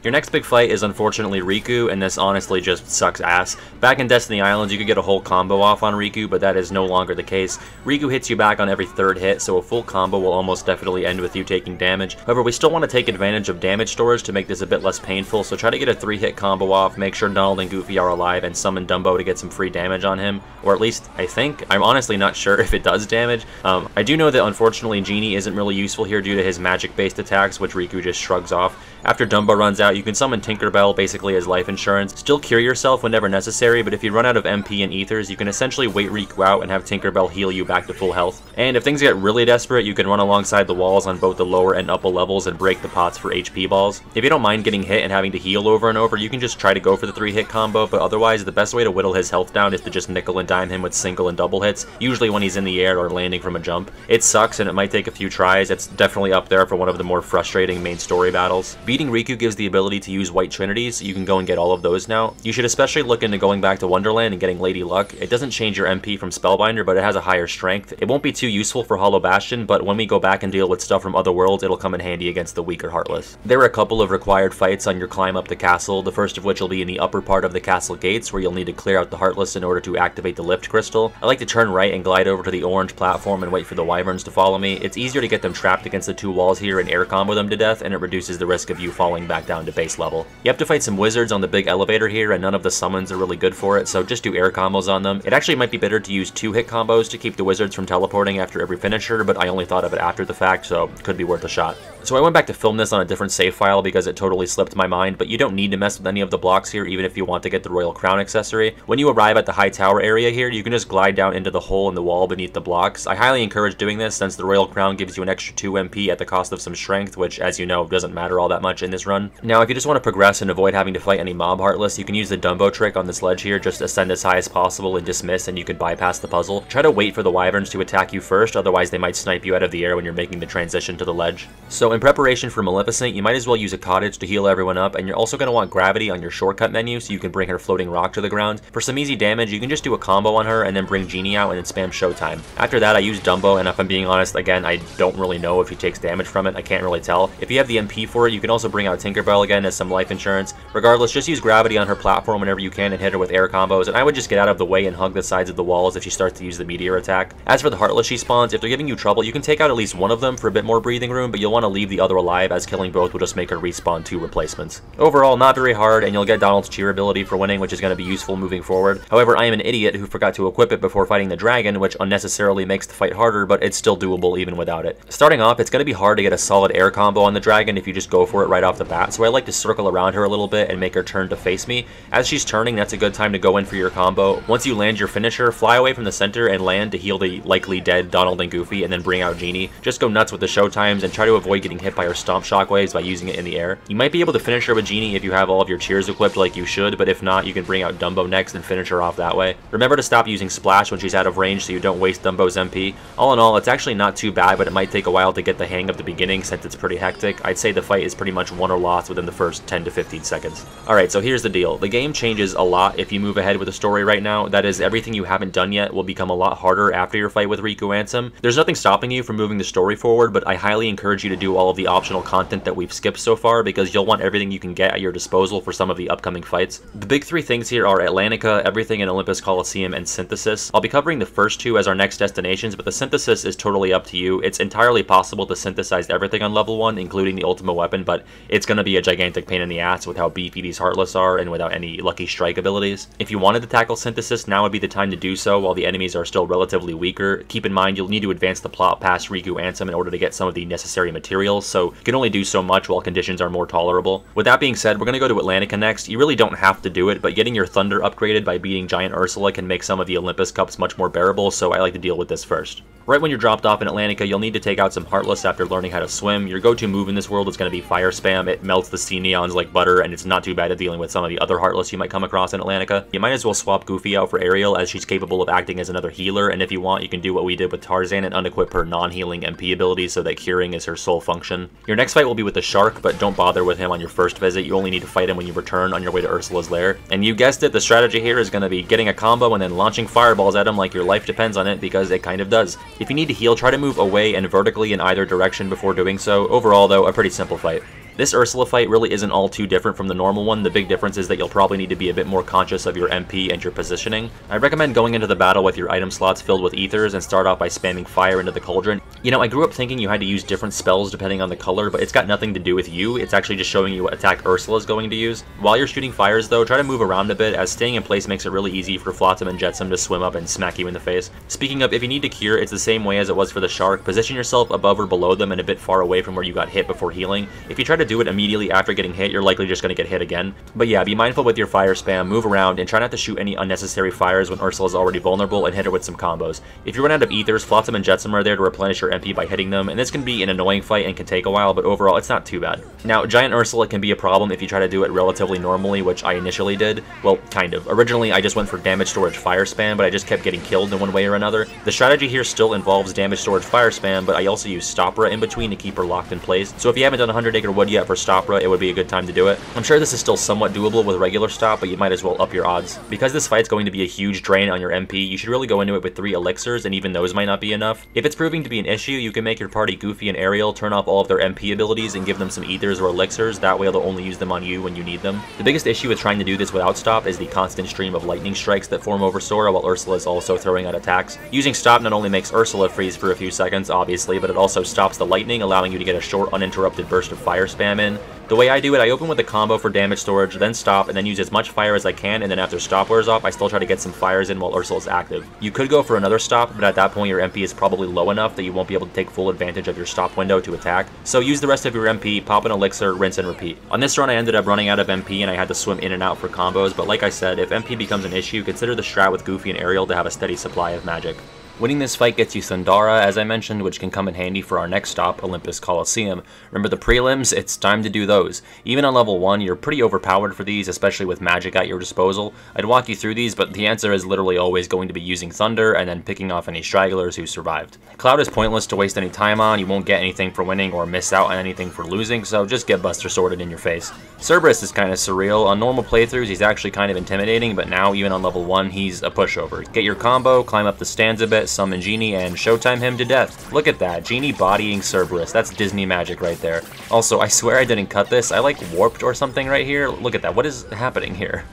Your next big fight is unfortunately Riku, and this honestly just sucks ass. Back in Destiny Islands, you could get a whole combo off on Riku, but that is no longer the case. Riku hits you back on every third hit, so a full combo will almost definitely end with you taking damage. However, we still want to take advantage of damage storage to make this a bit less painful, so try to get a 3-hit combo off, make sure Donald and Goofy are alive, and summon Dumbo to get some free damage on him. Or at least, I think. I'm honestly not sure if it does damage. I do know that unfortunately Genie isn't really useful here due to his magic-based attacks, which Riku just shrugs off. After Dumbo runs out, you can summon Tinkerbell basically as life insurance. Still cure yourself whenever necessary, but if you run out of MP and ethers, you can essentially wait Riku out and have Tinkerbell heal you back to full health. And if things get really desperate, you can run alongside the walls on both the lower and upper levels and break the pots for HP balls. If you don't mind getting hit and having to heal over and over, you can just try to go for the 3-hit combo, but otherwise the best way to whittle his health down is to just nickel and dime him with single and double hits, usually when he's in the air or landing from a jump. It sucks and it might take a few tries. It's definitely up there for one of the more frustrating main story battles. Beating Riku gives the ability to use White Trinities, so you can go and get all of those now. You should especially look into going back to Wonderland and getting Lady Luck. It doesn't change your MP from Spellbinder, but it has a higher strength. It won't be too useful for Hollow Bastion, but when we go back and deal with stuff from other worlds, it'll come in handy against the weaker Heartless. There are a couple of required fights on your climb up the castle, the first of which will be in the upper part of the castle gates, where you'll need to clear out the Heartless in order to activate the Lift Crystal. I like to turn right and glide over to the orange platform and wait for the Wyverns to follow me. It's easier to get them trapped against the two walls here and air combo them to death, and it reduces the risk of you falling back down to base level. You have to fight some wizards on the big elevator here, and none of the summons are really good for it, so just do air combos on them. It actually might be better to use 2-hit combos to keep the wizards from teleporting after every finisher, but I only thought of it after the fact, so it could be worth a shot. So I went back to film this on a different save file because it totally slipped my mind, but you don't need to mess with any of the blocks here even if you want to get the Royal Crown accessory. When you arrive at the high tower area here, you can just glide down into the hole in the wall beneath the blocks. I highly encourage doing this since the Royal Crown gives you an extra 2 MP at the cost of some strength, which as you know doesn't matter all that much in this run. Now if you just want to progress and avoid having to fight any mob Heartless, you can use the Dumbo trick on this ledge here, just ascend as high as possible and dismiss, and you could bypass the puzzle. Try to wait for the Wyverns to attack you first, otherwise they might snipe you out of the air when you're making the transition to the ledge. So in preparation for Maleficent, you might as well use a cottage to heal everyone up, and you're also going to want gravity on your shortcut menu so you can bring her floating rock to the ground. For some easy damage, you can just do a combo on her and then bring Genie out and then spam Showtime. After that I use Dumbo, and if I'm being honest, again, I don't really know if he takes damage from it, I can't really tell. If you have the MP for it, you can also bring out Tinkerbell again as some life insurance. Regardless, just use gravity on her platform whenever you can and hit her with air combos, and I would just get out of the way and hug the sides of the walls if she starts to use the meteor attack. As for the Heartless she spawns, if they're giving you trouble, you can take out at least one of them for a bit more breathing room, but you'll want to leave the other alive as killing both will just make her respawn 2 replacements. Overall, not very hard, and you'll get Donald's cheer ability for winning, which is going to be useful moving forward. However, I am an idiot who forgot to equip it before fighting the dragon, which unnecessarily makes the fight harder, but it's still doable even without it. Starting off, it's going to be hard to get a solid air combo on the dragon if you just go for it right off the bat, so I like to circle around her a little bit and make her turn to face me. As she's turning, that's a good time to go in for your combo. Once you land your finisher, fly away from the center and land to heal the likely dead Donald and Goofy, and then bring out Genie. Just go nuts with the Showtimes and try to avoid getting hit by her Stomp Shockwaves by using it in the air. You might be able to finish her with Genie if you have all of your cheers equipped like you should, but if not, you can bring out Dumbo next and finish her off that way. Remember to stop using Splash when she's out of range so you don't waste Dumbo's MP. All in all, it's actually not too bad, but it might take a while to get the hang of the beginning since it's pretty hectic. I'd say the fight is pretty much won or lost within the first 10 to 15 seconds. Alright, so here's the deal. The game changes a lot if you move ahead with the story right now. That is, everything you haven't done yet will become a lot harder after your fight with Riku Ansem. There's nothing stopping you from moving the story forward, but I highly encourage you to do all of the optional content that we've skipped so far because you'll want everything you can get at your disposal for some of the upcoming fights. The big 3 things here are Atlantica, everything in Olympus Coliseum, and Synthesis. I'll be covering the first 2 as our next destinations, but the Synthesis is totally up to you. It's entirely possible to synthesize everything on level 1, including the Ultima Weapon, but it's going to be a gigantic pain in the ass with how beefy these Heartless are and without any lucky strike abilities. If you wanted to tackle Synthesis, now would be the time to do so while the enemies are still relatively weaker. Keep in mind you'll need to advance the plot past Riku Ansem in order to get some of the necessary material materials, so you can only do so much while conditions are more tolerable. With that being said, we're going to go to Atlantica next. You really don't have to do it, but getting your Thunder upgraded by beating Giant Ursula can make some of the Olympus Cups much more bearable, so I like to deal with this first. Right when you're dropped off in Atlantica, you'll need to take out some Heartless after learning how to swim. Your go-to move in this world is going to be Fire Spam. It melts the sea neons like butter, and it's not too bad at dealing with some of the other Heartless you might come across in Atlantica. You might as well swap Goofy out for Ariel, as she's capable of acting as another healer, and if you want, you can do what we did with Tarzan and unequip her non-healing MP ability so that curing is her sole function. Your next fight will be with the shark, but don't bother with him on your first visit. You only need to fight him when you return on your way to Ursula's lair. And you guessed it, the strategy here is going to be getting a combo and then launching fireballs at him like your life depends on it, because it kind of does. If you need to heal, try to move away and vertically in either direction before doing so. Overall though, a pretty simple fight. This Ursula fight really isn't all too different from the normal one. The big difference is that you'll probably need to be a bit more conscious of your MP and your positioning. I recommend going into the battle with your item slots filled with ethers and start off by spamming fire into the cauldron. You know, I grew up thinking you had to use different spells depending on the color, but it's got nothing to do with you. It's actually just showing you what attack Ursula is going to use. While you're shooting fires though, try to move around a bit, as staying in place makes it really easy for Flotsam and Jetsam to swim up and smack you in the face. Speaking of, if you need to cure, it's the same way as it was for the shark. Position yourself above or below them and a bit far away from where you got hit before healing. If you try to do it immediately after getting hit, you're likely just going to get hit again. But yeah, be mindful with your fire spam, move around, and try not to shoot any unnecessary fires when Ursula's already vulnerable, and hit her with some combos. If you run out of ethers, Flotsam and Jetsam are there to replenish your MP by hitting them, and this can be an annoying fight and can take a while, but overall it's not too bad. Now, Giant Ursula can be a problem if you try to do it relatively normally, which I initially did. Well, kind of. Originally, I just went for damage storage fire spam, but I just kept getting killed in one way or another. The strategy here still involves damage storage fire spam, but I also use Stopra in between to keep her locked in place, so if you haven't done 100 Acre Wood yet for Stopra, it would be a good time to do it. I'm sure this is still somewhat doable with regular stop, but you might as well up your odds. Because this fight's going to be a huge drain on your MP, you should really go into it with 3 elixirs, and even those might not be enough. If it's proving to be an issue, you can make your party Goofy and Ariel, turn off all of their MP abilities, and give them some ethers or elixirs. That way they'll only use them on you when you need them. The biggest issue with trying to do this without stop is the constant stream of lightning strikes that form over Sora while Ursula is also throwing out attacks. Using stop not only makes Ursula freeze for a few seconds, obviously, but it also stops the lightning, allowing you to get a short, uninterrupted burst of fire spam in. The way I do it, I open with a combo for damage storage, then stop, and then use as much fire as I can, and then after stop wears off, I still try to get some fires in while Ursula is active. You could go for another stop, but at that point your MP is probably low enough that you won't be able to take full advantage of your stop window to attack, so use the rest of your MP, pop an elixir, rinse and repeat. On this run I ended up running out of MP and I had to swim in and out for combos, but like I said, if MP becomes an issue, consider the strat with Goofy and Ariel to have a steady supply of magic. Winning this fight gets you Thundara, as I mentioned, which can come in handy for our next stop, Olympus Coliseum. Remember the prelims? It's time to do those. Even on level 1, you're pretty overpowered for these, especially with magic at your disposal. I'd walk you through these, but the answer is literally always going to be using Thunder and then picking off any stragglers who survived. Cloud is pointless to waste any time on, you won't get anything for winning or miss out on anything for losing, so just get Buster Sworded in your face. Cerberus is kind of surreal. On normal playthroughs, he's actually kind of intimidating, but now, even on level 1, he's a pushover. Get your combo, climb up the stands a bit, summon Genie, and showtime him to death. Look at that, Genie bodying Cerberus. That's Disney magic right there. Also, I swear I didn't cut this. I like warped or something right here. Look at that, what is happening here?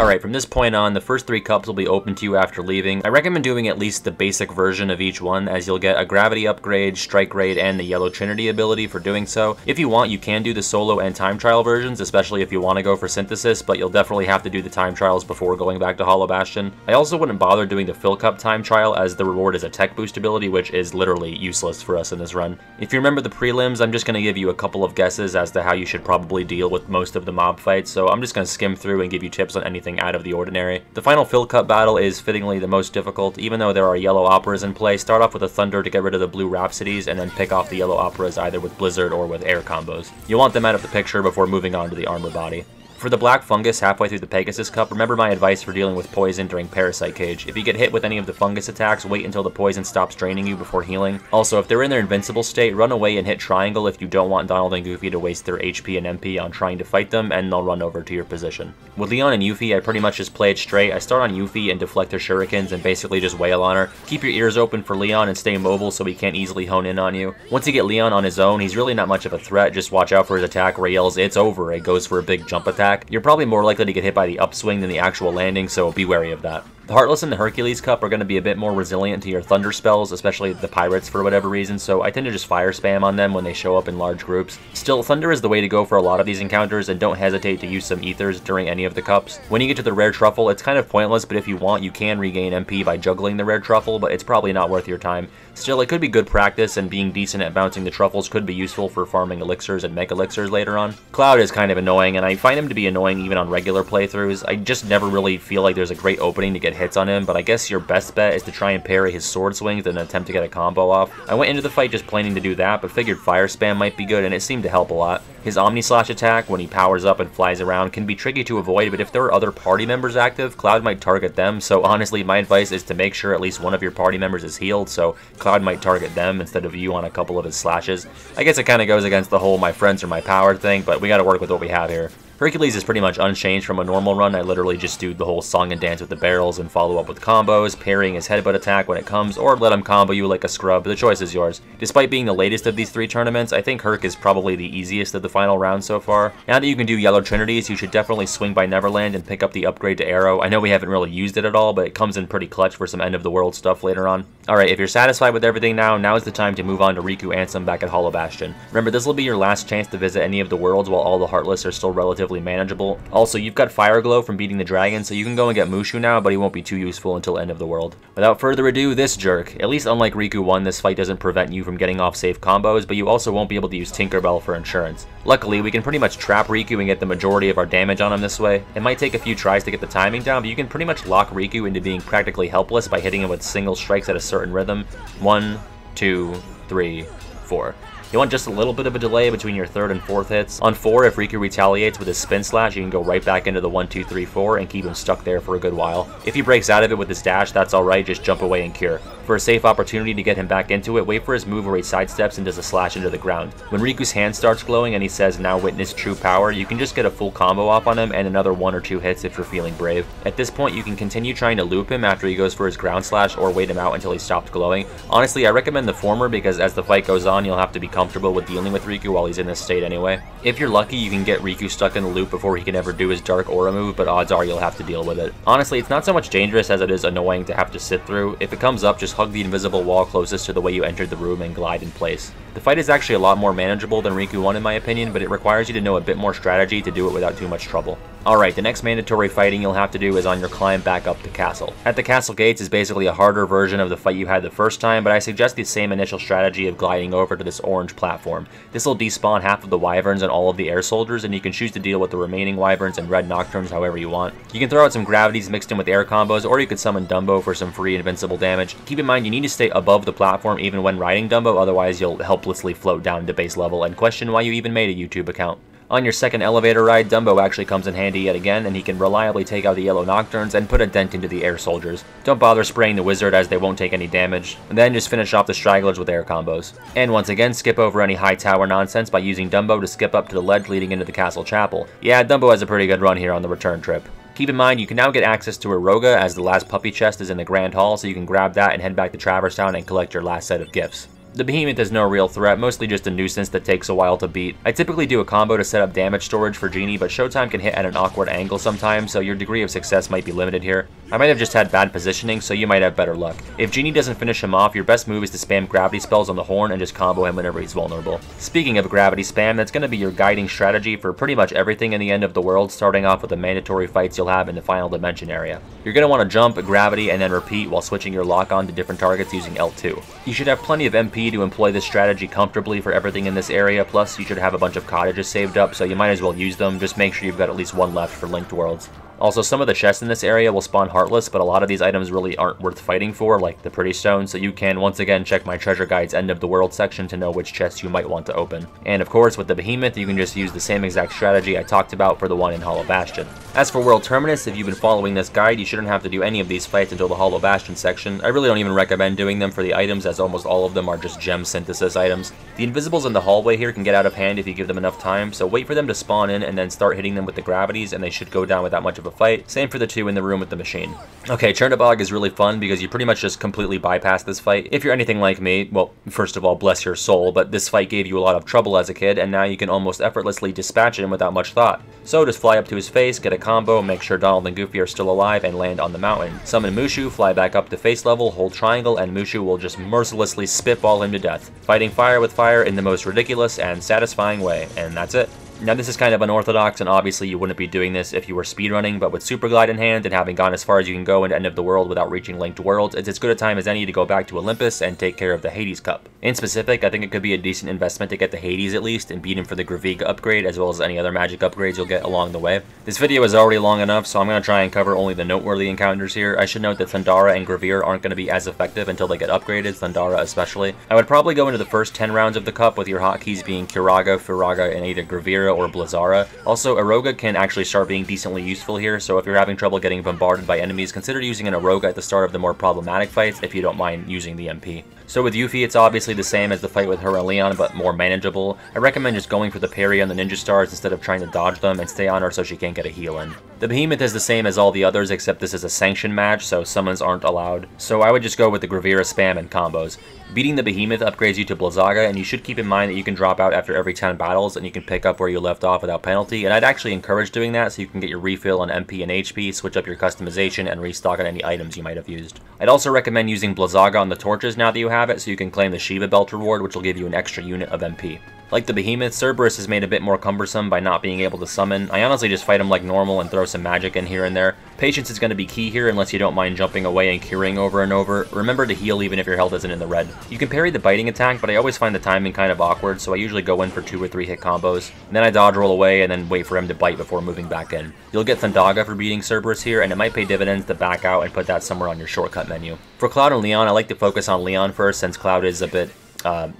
Alright, from this point on, the first 3 cups will be open to you after leaving. I recommend doing at least the basic version of each one, as you'll get a gravity upgrade, strike rate, and the yellow trinity ability for doing so. If you want, you can do the solo and time trial versions, especially if you want to go for synthesis, but you'll definitely have to do the time trials before going back to Hollow Bastion. I also wouldn't bother doing the fill cup time trial, as the reward is a tech boost ability, which is literally useless for us in this run. If you remember the prelims, I'm just going to give you a couple of guesses as to how you should probably deal with most of the mob fights, so I'm just going to skim through and give you tips on anything out of the ordinary. The final fill cup battle is fittingly the most difficult. Even though there are yellow operas in play, start off with a thunder to get rid of the blue rhapsodies and then pick off the yellow operas either with blizzard or with air combos. You'll want them out of the picture before moving on to the armor body. For the black fungus halfway through the Pegasus Cup, remember my advice for dealing with poison during Parasite Cage. If you get hit with any of the fungus attacks, wait until the poison stops draining you before healing. Also, if they're in their invincible state, run away and hit triangle if you don't want Donald and Goofy to waste their HP and MP on trying to fight them, and they'll run over to your position. With Leon and Yuffie, I pretty much just play it straight. I start on Yuffie and deflect her shurikens and basically just wail on her. Keep your ears open for Leon and stay mobile so he can't easily hone in on you. Once you get Leon on his own, he's really not much of a threat. Just watch out for his attack where he yells, "It's over." It goes for a big jump attack. You're probably more likely to get hit by the upswing than the actual landing, so be wary of that. The Heartless and the Hercules Cup are going to be a bit more resilient to your Thunder spells, especially the Pirates for whatever reason, so I tend to just fire spam on them when they show up in large groups. Still, Thunder is the way to go for a lot of these encounters, and don't hesitate to use some Ethers during any of the cups. When you get to the Rare Truffle, it's kind of pointless, but if you want, you can regain MP by juggling the Rare Truffle, but it's probably not worth your time. Still, it could be good practice, and being decent at bouncing the truffles could be useful for farming elixirs and mech elixirs later on. Cloud is kind of annoying, and I find him to be annoying even on regular playthroughs. I just never really feel like there's a great opening to get hits on him, but I guess your best bet is to try and parry his sword swings and attempt to get a combo off. I went into the fight just planning to do that, but figured fire spam might be good, and it seemed to help a lot. His Omni Slash attack, when he powers up and flies around, can be tricky to avoid, but if there are other party members active, Cloud might target them, so honestly my advice is to make sure at least one of your party members is healed, so Cloud might target them instead of you on a couple of his slashes. I guess it kinda goes against the whole my friends are my power thing, but we gotta work with what we have here. Hercules is pretty much unchanged from a normal run. I literally just do the whole song and dance with the barrels and follow up with combos, parrying his headbutt attack when it comes, or let him combo you like a scrub. The choice is yours. Despite being the latest of these three tournaments, I think Herc is probably the easiest of the final round so far. Now that you can do Yellow Trinities, you should definitely swing by Neverland and pick up the upgrade to Arrow. I know we haven't really used it at all, but it comes in pretty clutch for some end of the world stuff later on. Alright, if you're satisfied with everything now is the time to move on to Riku Ansem back at Hollow Bastion. Remember, this will be your last chance to visit any of the worlds while all the Heartless are still relatively manageable. Also, you've got Fire Glow from beating the dragon, so you can go and get Mushu now, but he won't be too useful until end of the world. Without further ado, this jerk. At least unlike Riku 1, this fight doesn't prevent you from getting off safe combos, but you also won't be able to use Tinkerbell for insurance. Luckily, we can pretty much trap Riku and get the majority of our damage on him this way. It might take a few tries to get the timing down, but you can pretty much lock Riku into being practically helpless by hitting him with single strikes at a certain rhythm. 1, 2, 3, 4. You want just a little bit of a delay between your third and fourth hits. On 4, if Riku retaliates with his Spin Slash, you can go right back into the 1, 2, 3, 4 and keep him stuck there for a good while. If he breaks out of it with his dash, that's alright, just jump away and cure. For a safe opportunity to get him back into it, wait for his move where he sidesteps and does a slash into the ground. When Riku's hand starts glowing and he says, "Now witness true power," you can just get a full combo off on him and another 1 or 2 hits if you're feeling brave. At this point, you can continue trying to loop him after he goes for his ground slash or wait him out until he stops glowing. Honestly, I recommend the former because as the fight goes on, you'll have to be comfortable with dealing with Riku while he's in this state anyway. If you're lucky, you can get Riku stuck in the loop before he can ever do his Dark Aura move, but odds are you'll have to deal with it. Honestly, it's not so much dangerous as it is annoying to have to sit through. If it comes up, just hug the invisible wall closest to the way you entered the room and glide in place. The fight is actually a lot more manageable than Riku 1 in my opinion, but it requires you to know a bit more strategy to do it without too much trouble. Alright, the next mandatory fighting you'll have to do is on your climb back up the castle. At the castle gates is basically a harder version of the fight you had the first time, but I suggest the same initial strategy of gliding over to this orange platform. This will despawn half of the wyverns and all of the air soldiers, and you can choose to deal with the remaining wyverns and red nocturnes however you want. You can throw out some gravities mixed in with air combos, or you could summon Dumbo for some free invincible damage. Keep in mind you need to stay above the platform even when riding Dumbo, otherwise you'll helplessly float down to base level and question why you even made a YouTube account. On your second elevator ride, Dumbo actually comes in handy yet again, and he can reliably take out the yellow nocturnes and put a dent into the air soldiers. Don't bother spraying the wizard as they won't take any damage, and then just finish off the stragglers with air combos. And once again, skip over any high tower nonsense by using Dumbo to skip up to the ledge leading into the castle chapel. Yeah, Dumbo has a pretty good run here on the return trip. Keep in mind, you can now get access to Eroga as the last puppy chest is in the Grand Hall, so you can grab that and head back to Traverse Town and collect your last set of gifts. The Behemoth is no real threat, mostly just a nuisance that takes a while to beat. I typically do a combo to set up damage storage for Genie, but Showtime can hit at an awkward angle sometimes, so your degree of success might be limited here. I might have just had bad positioning, so you might have better luck. If Genie doesn't finish him off, your best move is to spam gravity spells on the horn and just combo him whenever he's vulnerable. Speaking of gravity spam, that's going to be your guiding strategy for pretty much everything in the end of the world, starting off with the mandatory fights you'll have in the final dimension area. You're going to want to jump, gravity, and then repeat while switching your lock-on to different targets using L2. You should have plenty of MP to employ this strategy comfortably for everything in this area, plus you should have a bunch of cottages saved up, so you might as well use them. Just make sure you've got at least one left for linked worlds. Also, some of the chests in this area will spawn Heartless, but a lot of these items really aren't worth fighting for, like the Pretty Stone, so you can once again check my Treasure Guide's End of the World section to know which chests you might want to open. And of course, with the Behemoth, you can just use the same exact strategy I talked about for the one in Hollow Bastion. As for World Terminus, if you've been following this guide, you shouldn't have to do any of these fights until the Hollow Bastion section. I really don't even recommend doing them for the items, as almost all of them are just gem synthesis items. The invisibles in the hallway here can get out of hand if you give them enough time, so wait for them to spawn in and then start hitting them with the gravities, and they should go down without much of a fight. Same for the two in the room with the machine. Okay, Chernabog is really fun because you pretty much just completely bypass this fight. If you're anything like me, well, first of all, bless your soul, but this fight gave you a lot of trouble as a kid, and now you can almost effortlessly dispatch him without much thought. So just fly up to his face, get a combo, make sure Donald and Goofy are still alive, and land on the mountain. Summon Mushu, fly back up to face level, hold triangle, and Mushu will just mercilessly spitball him to death. Fighting fire with fire in the most ridiculous and satisfying way, and that's it. Now this is kind of unorthodox, and obviously you wouldn't be doing this if you were speedrunning, but with Super Glide in hand and having gone as far as you can go into End of the World without reaching Linked Worlds, it's as good a time as any to go back to Olympus and take care of the Hades Cup. In specific, I think it could be a decent investment to get the Hades at least, and beat him for the Graviga upgrade as well as any other magic upgrades you'll get along the way. This video is already long enough, so I'm going to try and cover only the noteworthy encounters here. I should note that Thundara and Gravir aren't going to be as effective until they get upgraded, Thundara especially. I would probably go into the first 10 rounds of the cup with your hotkeys being Kiraga, Firaga, and either Gravira or Blazara. Also, Iroga can actually start being decently useful here, so if you're having trouble getting bombarded by enemies, consider using an Iroga at the start of the more problematic fights if you don't mind using the MP. So with Yuffie, it's obviously the same as the fight with her and Leon, but more manageable. I recommend just going for the parry on the ninja stars instead of trying to dodge them, and stay on her so she can't get a heal in. The Behemoth is the same as all the others, except this is a sanctioned match, so summons aren't allowed. So I would just go with the Gravira spam and combos. Beating the Behemoth upgrades you to Blazzaga, and you should keep in mind that you can drop out after every 10 battles, and you can pick up where you left off without penalty, and I'd actually encourage doing that so you can get your refill on MP and HP, switch up your customization, and restock on any items you might have used. I'd also recommend using Blazzaga on the torches now that you have it, so you can claim the Shiva Belt reward, which will give you an extra unit of MP. Like the Behemoth, Cerberus is made a bit more cumbersome by not being able to summon. I honestly just fight him like normal and throw some magic in here and there. Patience is going to be key here unless you don't mind jumping away and curing over and over. Remember to heal even if your health isn't in the red. You can parry the biting attack, but I always find the timing kind of awkward, so I usually go in for 2 or 3 hit combos. And then I dodge roll away and then wait for him to bite before moving back in. You'll get Thundaga for beating Cerberus here, and it might pay dividends to back out and put that somewhere on your shortcut menu. For Cloud and Leon, I like to focus on Leon first since Cloud is a bit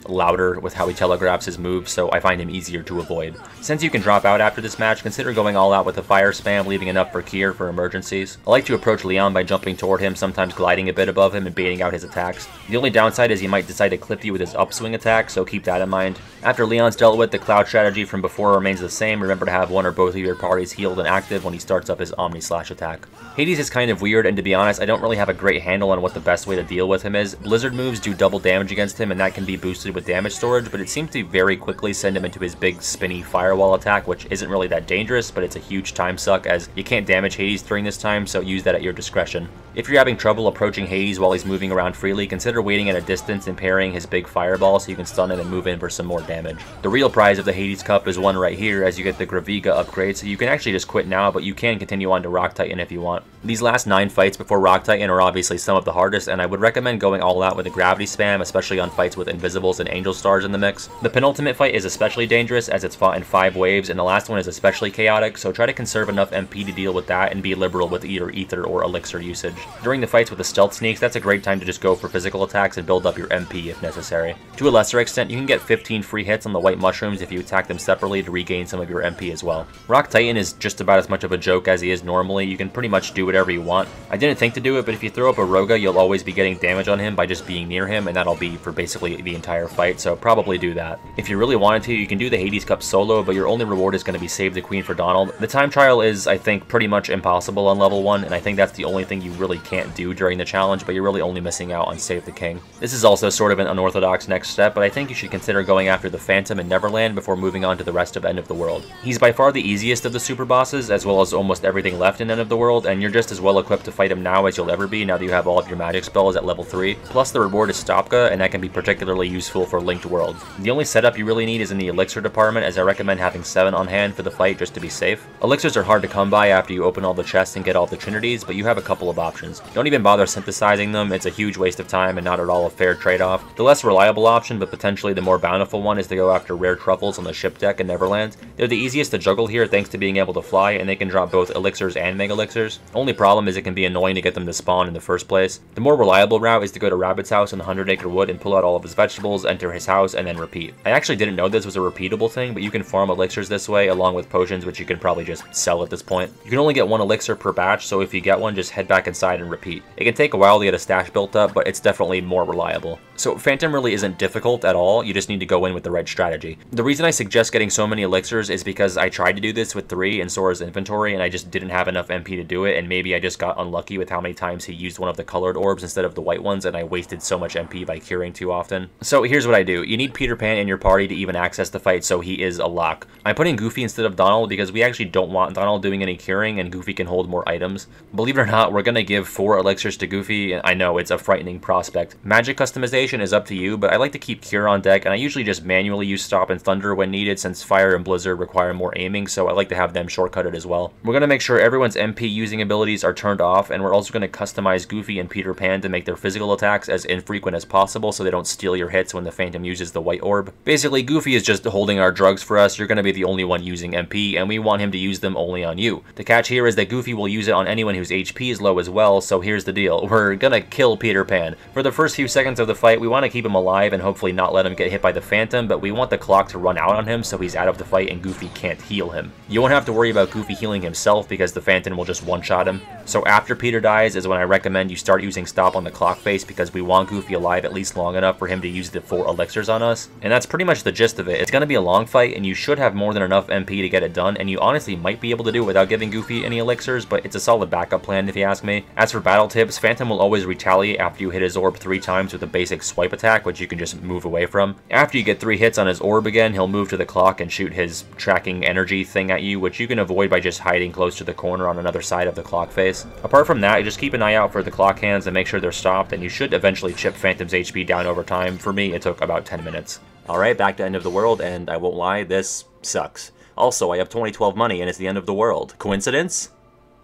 louder with how he telegraphs his moves, so I find him easier to avoid. Since you can drop out after this match, consider going all out with the fire spam, leaving enough for Kier for emergencies. I like to approach Leon by jumping toward him, sometimes gliding a bit above him and baiting out his attacks. The only downside is he might decide to clip you with his upswing attack, so keep that in mind. After Leon's dealt with, the Cloud strategy from before remains the same. Remember to have one or both of your parties healed and active when he starts up his Omni Slash attack. Hades is kind of weird, and to be honest, I don't really have a great handle on what the best way to deal with him is. Blizzard moves do double damage against him, and that can be boosted with damage storage, but it seems to very quickly send him into his big spinny firewall attack, which isn't really that dangerous, but it's a huge time suck as you can't damage Hades during this time, so use that at your discretion. If you're having trouble approaching Hades while he's moving around freely, consider waiting at a distance and parrying his big fireball so you can stun him and move in for some more damage. The real prize of the Hades Cup is won right here as you get the Graviga upgrade, so you can actually just quit now, but you can continue on to Rock Titan if you want. These last 9 fights before Rock Titan are obviously some of the hardest, and I would recommend going all out with a gravity spam, especially on fights with Invisibles and Angel Stars in the mix. The penultimate fight is especially dangerous as it's fought in 5 waves, and the last one is especially chaotic, so try to conserve enough MP to deal with that and be liberal with either Ether or Elixir usage. During the fights with the Stealth Sneaks, that's a great time to just go for physical attacks and build up your MP if necessary. To a lesser extent, you can get 15 free hits on the White Mushrooms if you attack them separately to regain some of your MP as well. Rock Titan is just about as much of a joke as he is normally. You can pretty much do whatever you want. I didn't think to do it, but if you throw up a Roga, you'll always be getting damage on him by just being near him, and that'll be for basically the entire fight, so probably do that. If you really wanted to, you can do the Hades Cup solo, but your only reward is going to be save the queen for Donald. The time trial is, I think, pretty much impossible on level 1, and I think that's the only thing you really can't do during the challenge, but you're really only missing out on save the king. This is also sort of an unorthodox next step, but I think you should consider going after the Phantom in Neverland before moving on to the rest of End of the World. He's by far the easiest of the super bosses, as well as almost everything left in End of the World, and you're just as well equipped to fight him now as you'll ever be now that you have all of your magic spells at level 3. Plus the reward is Stopka, and that can be particularly useful for Linked Worlds. The only setup you really need is in the Elixir department, as I recommend having 7 on hand for the fight just to be safe. Elixirs are hard to come by after you open all the chests and get all the Trinities, but you have a couple of options. Don't even bother synthesizing them, it's a huge waste of time and not at all a fair trade-off. The less reliable option, but potentially the more bountiful one, is to go after rare truffles on the ship deck in Neverland. They're the easiest to juggle here thanks to being able to fly, and they can drop both Elixirs and Mega Elixirs. Only problem is it can be annoying to get them to spawn in the first place. The more reliable route is to go to Rabbit's house in the 100-acre wood and pull out all of his vegetables, enter his house, and then repeat. I actually didn't know this was a repeatable thing, but you can farm elixirs this way along with potions, which you can probably just sell at this point. You can only get 1 elixir per batch, so if you get one, just head back inside side and repeat. It can take a while to get a stash built up, but it's definitely more reliable. So Phantom really isn't difficult at all, you just need to go in with the right strategy. The reason I suggest getting so many elixirs is because I tried to do this with 3 in Sora's inventory and I just didn't have enough MP to do it, and maybe I just got unlucky with how many times he used one of the colored orbs instead of the white ones, and I wasted so much MP by curing too often. So here's what I do. You need Peter Pan in your party to even access the fight, so he is a lock. I'm putting Goofy instead of Donald because we actually don't want Donald doing any curing and Goofy can hold more items. Believe it or not, we're gonna give 4 elixirs to Goofy. I know, it's a frightening prospect. Magic customization is up to you, but I like to keep cure on deck, and I usually just manually use Stop and Thunder when needed since Fire and Blizzard require more aiming, so I like to have them shortcutted as well. We're gonna make sure everyone's MP using abilities are turned off, and we're also gonna customize Goofy and Peter Pan to make their physical attacks as infrequent as possible so they don't steal your hits when the Phantom uses the white orb. Basically, Goofy is just holding our drugs for us. You're gonna be the only one using MP, and we want him to use them only on you. The catch here is that Goofy will use it on anyone whose HP is low as well, so here's the deal. We're gonna kill Peter Pan. For the first few seconds of the fight, we want to keep him alive and hopefully not let him get hit by the Phantom, but we want the clock to run out on him so he's out of the fight and Goofy can't heal him. You won't have to worry about Goofy healing himself because the Phantom will just one-shot him. So after Peter dies is when I recommend you start using Stop on the clock face because we want Goofy alive at least long enough for him to use the 4 elixirs on us. And that's pretty much the gist of it. It's gonna be a long fight and you should have more than enough MP to get it done, and you honestly might be able to do it without giving Goofy any elixirs, but it's a solid backup plan if you ask me. As for battle tips, Phantom will always retaliate after you hit his orb 3 times with a basic swipe attack, which you can just move away from. After you get 3 hits on his orb again, he'll move to the clock and shoot his tracking energy thing at you, which you can avoid by just hiding close to the corner on another side of the clock face. Apart from that, just keep an eye out for the clock hands and make sure they're stopped, and you should eventually chip Phantom's HP down over time. For me, it took about 10 minutes. Alright, back to End of the World, and I won't lie, this sucks. Also, I have 2012 money and it's the end of the world. Coincidence?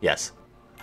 Yes.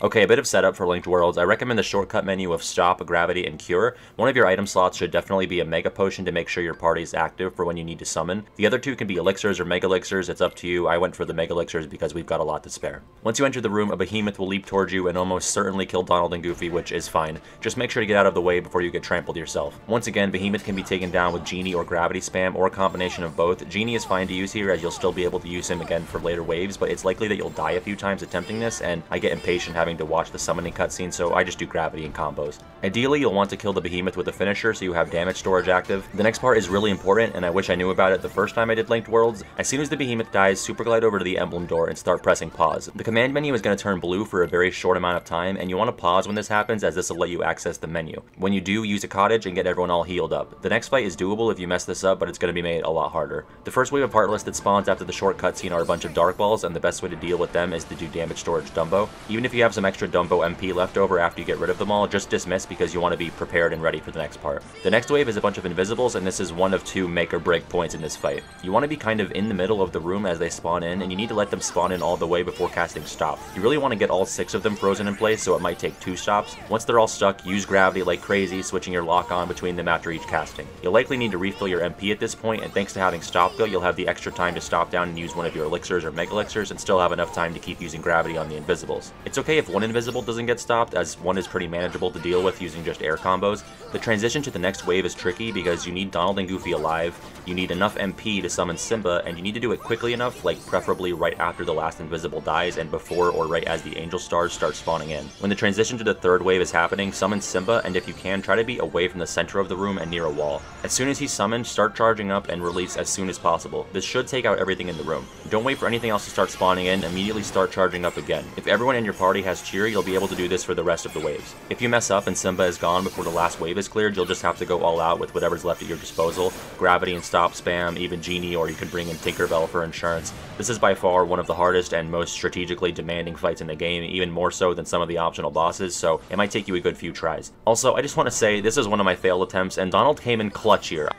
Okay, a bit of setup for linked worlds. I recommend the shortcut menu of Stop, Gravity, and Cure. One of your item slots should definitely be a Mega Potion to make sure your party is active for when you need to summon. The other 2 can be Elixirs or Mega Elixirs, it's up to you. I went for the Mega Elixirs because we've got a lot to spare. Once you enter the room, a behemoth will leap towards you and almost certainly kill Donald and Goofy, which is fine. Just make sure to get out of the way before you get trampled yourself. Once again, behemoth can be taken down with Genie or Gravity spam, or a combination of both. Genie is fine to use here as you'll still be able to use him again for later waves, but it's likely that you'll die a few times attempting this, and I get impatient having to watch the summoning cutscene, so I just do Gravity and combos. Ideally, you'll want to kill the behemoth with a finisher so you have damage storage active. The next part is really important, and I wish I knew about it the first time I did linked worlds. As soon as the behemoth dies, super glide over to the emblem door and start pressing pause. The command menu is going to turn blue for a very short amount of time, and you want to pause when this happens as this will let you access the menu. When you do, use a cottage and get everyone all healed up. The next fight is doable if you mess this up, but it's going to be made a lot harder. The first wave of Heartless that spawns after the short cutscene are a bunch of dark balls, and the best way to deal with them is to do damage storage Dumbo. Even if you have some extra Dumbo MP left over after you get rid of them all, just dismiss because you want to be prepared and ready for the next part. The next wave is a bunch of invisibles, and this is one of 2 make or break points in this fight. You want to be kind of in the middle of the room as they spawn in, and you need to let them spawn in all the way before casting Stop. You really want to get all 6 of them frozen in place, so it might take 2 stops. Once they're all stuck, use Gravity like crazy, switching your lock on between them after each casting. You'll likely need to refill your MP at this point, and thanks to having Stop go, you'll have the extra time to stop down and use one of your elixirs or mega elixirs and still have enough time to keep using Gravity on the invisibles. It's okay if one invisible doesn't get stopped, as one is pretty manageable to deal with using just air combos. The transition to the next wave is tricky because you need Donald and Goofy alive, you need enough MP to summon Simba, and you need to do it quickly enough, like preferably right after the last invisible dies and before or right as the angel stars start spawning in. When the transition to the third wave is happening, summon Simba, and if you can, try to be away from the center of the room and near a wall. As soon as he's summoned, start charging up and release as soon as possible. This should take out everything in the room. Don't wait for anything else to start spawning in, immediately start charging up again. If everyone in your party has cheer, you'll be able to do this for the rest of the waves. If you mess up and Simba is gone before the last wave is cleared, you'll just have to go all out with whatever's left at your disposal. Gravity and Stop spam, even Genie, or you can bring in Tinkerbell for insurance. This is by far one of the hardest and most strategically demanding fights in the game, even more so than some of the optional bosses, so it might take you a good few tries. Also, I just want to say, this is one of my failed attempts, and Donald came in clutch here.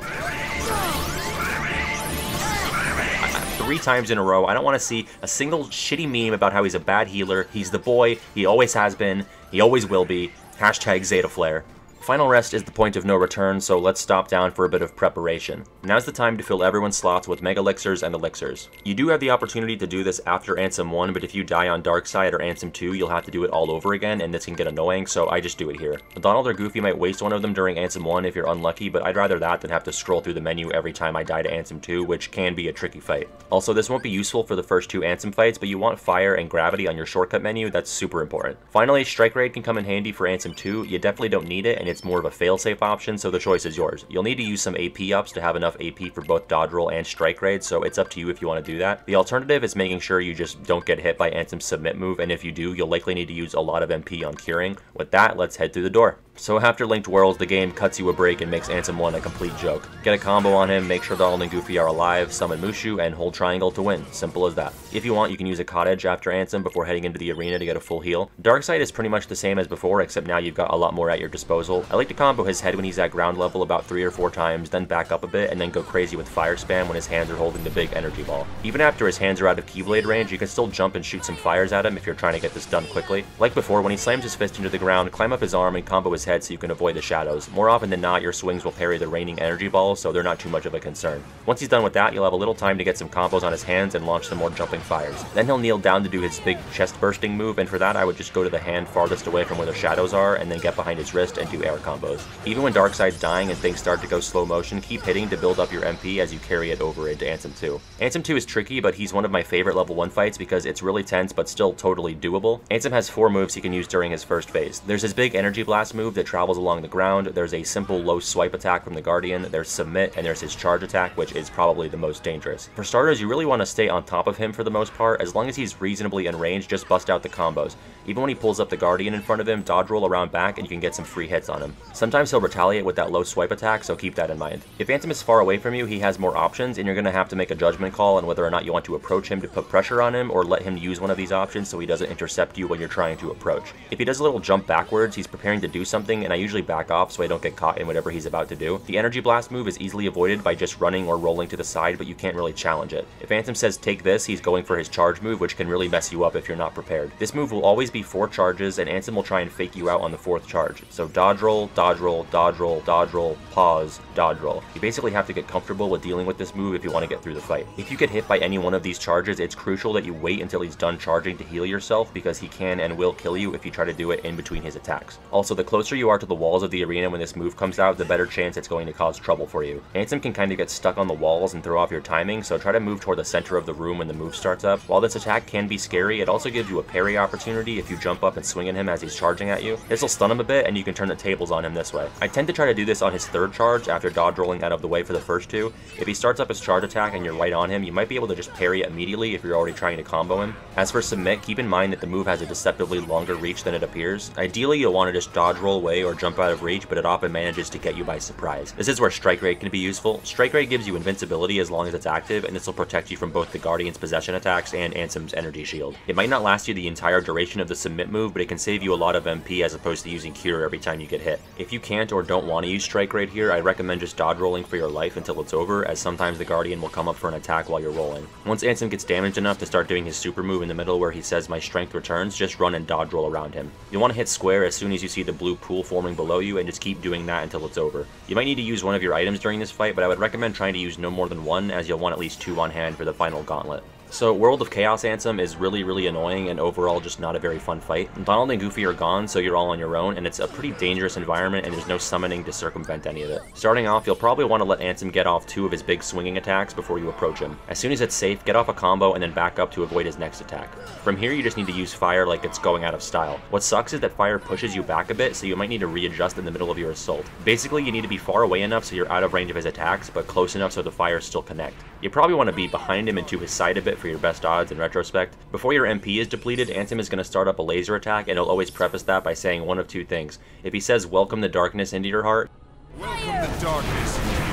3 times in a row. I don't want to see a single shitty meme about how he's a bad healer. He's the boy. He always has been. He always will be. #ZetaFlare. Final rest is the point of no return, so let's stop down for a bit of preparation. Now's the time to fill everyone's slots with Mega Elixirs and Elixirs. You do have the opportunity to do this after Ansem 1, but if you die on Dark Side or Ansem 2, you'll have to do it all over again, and this can get annoying, so I just do it here. Donald or Goofy might waste one of them during Ansem 1 if you're unlucky, but I'd rather that than have to scroll through the menu every time I die to Ansem 2, which can be a tricky fight. Also, this won't be useful for the first two Ansem fights, but you want Fire and Gravity on your shortcut menu, that's super important. Finally, Strike Raid can come in handy for Ansem 2, you definitely don't need it, and it's more of a failsafe option, so the choice is yours. You'll need to use some AP ups to have enough AP for both dodge roll and strike raid, so it's up to you if you want to do that. The alternative is making sure you just don't get hit by Ansem's submit move, and if you do, you'll likely need to use a lot of MP on curing. With that, let's head through the door. So after Linked Worlds, the game cuts you a break and makes Ansem 1 a complete joke. Get a combo on him, make sure Donald and Goofy are alive, summon Mushu, and hold triangle to win. Simple as that. If you want, you can use a cottage after Ansem before heading into the arena to get a full heal. Darkseid is pretty much the same as before, except now you've got a lot more at your disposal. I like to combo his head when he's at ground level about 3 or 4 times, then back up a bit, and then go crazy with fire spam when his hands are holding the big energy ball. Even after his hands are out of Keyblade range, you can still jump and shoot some fires at him if you're trying to get this done quickly. Like before, when he slams his fist into the ground, climb up his arm and combo his head so you can avoid the shadows. More often than not, your swings will parry the raining energy balls, so they're not too much of a concern. Once he's done with that, you'll have a little time to get some combos on his hands and launch some more jumping fires. Then he'll kneel down to do his big chest bursting move, and for that I would just go to the hand farthest away from where the shadows are, and then get behind his wrist and do air combos. Even when Darkseid's dying and things start to go slow motion, keep hitting to build up your MP as you carry it over into Ansem 2. Ansem 2 is tricky, but he's one of my favorite level 1 fights because it's really tense but still totally doable. Ansem has 4 moves he can use during his first phase. There's his big energy blast move that travels along the ground, there's a simple low swipe attack from the Guardian, there's submit, and there's his charge attack, which is probably the most dangerous. For starters, you really want to stay on top of him for the most part. As long as he's reasonably in range, just bust out the combos. Even when he pulls up the Guardian in front of him, dodge roll around back and you can get some free hits on him. Sometimes he'll retaliate with that low swipe attack, so keep that in mind. If Ansem is far away from you, he has more options, and you're going to have to make a judgment call on whether or not you want to approach him to put pressure on him, or let him use one of these options so he doesn't intercept you when you're trying to approach. If he does a little jump backwards, he's preparing to do something, and I usually back off so I don't get caught in whatever he's about to do. The energy blast move is easily avoided by just running or rolling to the side, but you can't really challenge it. If Ansem says take this, he's going for his charge move, which can really mess you up if you're not prepared. This move will always be 4 charges, and Ansem will try and fake you out on the 4th charge. So dodge roll, dodge roll, dodge roll, dodge roll, pause, dodge roll. You basically have to get comfortable with dealing with this move if you want to get through the fight. If you get hit by any one of these charges, it's crucial that you wait until he's done charging to heal yourself, because he can and will kill you if you try to do it in between his attacks. Also, the closer you are to the walls of the arena when this move comes out, the better chance it's going to cause trouble for you. Ansem can kind of get stuck on the walls and throw off your timing, so try to move toward the center of the room when the move starts up. While this attack can be scary, it also gives you a parry opportunity if you jump up and swing at him as he's charging at you. This will stun him a bit, and you can turn the tables on him this way. I tend to try to do this on his 3rd charge after dodge rolling out of the way for the first 2. If he starts up his charge attack and you're right on him, you might be able to just parry it immediately if you're already trying to combo him. As for submit, keep in mind that the move has a deceptively longer reach than it appears. Ideally, you'll want to just dodge roll away or jump out of reach, but it often manages to get you by surprise. This is where Strike Raid can be useful. Strike Raid gives you invincibility as long as it's active, and this will protect you from both the Guardian's possession attacks and Ansem's energy shield. It might not last you the entire duration of the submit move, but it can save you a lot of MP as opposed to using cure every time you get hit. If you can't or don't want to use Strike Raid here, I recommend just dodge rolling for your life until it's over, as sometimes the Guardian will come up for an attack while you're rolling. Once Ansem gets damaged enough to start doing his super move in the middle where he says my strength returns, just run and dodge roll around him. You'll want to hit square as soon as you see the blue pool forming below you, and just keep doing that until it's over. You might need to use one of your items during this fight, but I would recommend trying to use no more than one, as you'll want at least 2 on hand for the final gauntlet. So World of Chaos Ansem is really annoying, and overall just not a very fun fight. Donald and Goofy are gone, so you're all on your own, and it's a pretty dangerous environment, and there's no summoning to circumvent any of it. Starting off, you'll probably want to let Ansem get off 2 of his big swinging attacks before you approach him. As soon as it's safe, get off a combo and then back up to avoid his next attack. From here, you just need to use fire like it's going out of style. What sucks is that fire pushes you back a bit, so you might need to readjust in the middle of your assault. Basically, you need to be far away enough so you're out of range of his attacks, but close enough so the fires still connect. You probably want to be behind him and to his side a bit for your best odds in retrospect. Before your MP is depleted, Ansem is going to start up a laser attack, and he'll always preface that by saying one of 2 things. If he says welcome the darkness into your heart, welcome the darkness into your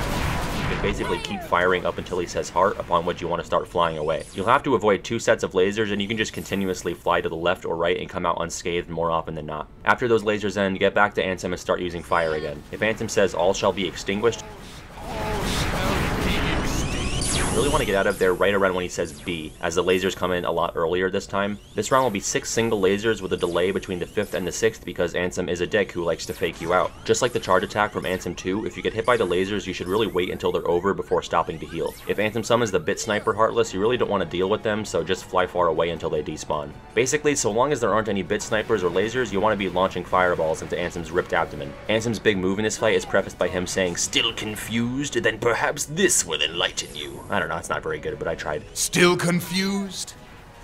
heart, basically keep firing up until he says heart, upon which you want to start flying away. You'll have to avoid 2 sets of lasers, and you can just continuously fly to the left or right and come out unscathed more often than not. After those lasers end, get back to Ansem and start using fire again. If Ansem says all shall be extinguished, really want to get out of there right around when he says B, as the lasers come in a lot earlier this time. This round will be 6 single lasers with a delay between the 5th and the 6th because Ansem is a dick who likes to fake you out. Just like the charge attack from Ansem 2, if you get hit by the lasers you should really wait until they're over before stopping to heal. If Ansem summons the Bit Sniper Heartless, you really don't want to deal with them, so just fly far away until they despawn. Basically, so long as there aren't any Bit Snipers or lasers, you want to be launching fireballs into Ansem's ripped abdomen. Ansem's big move in this fight is prefaced by him saying, "Still confused? Then perhaps this will enlighten you." I don't know, it's not very good, but I tried. "Still confused?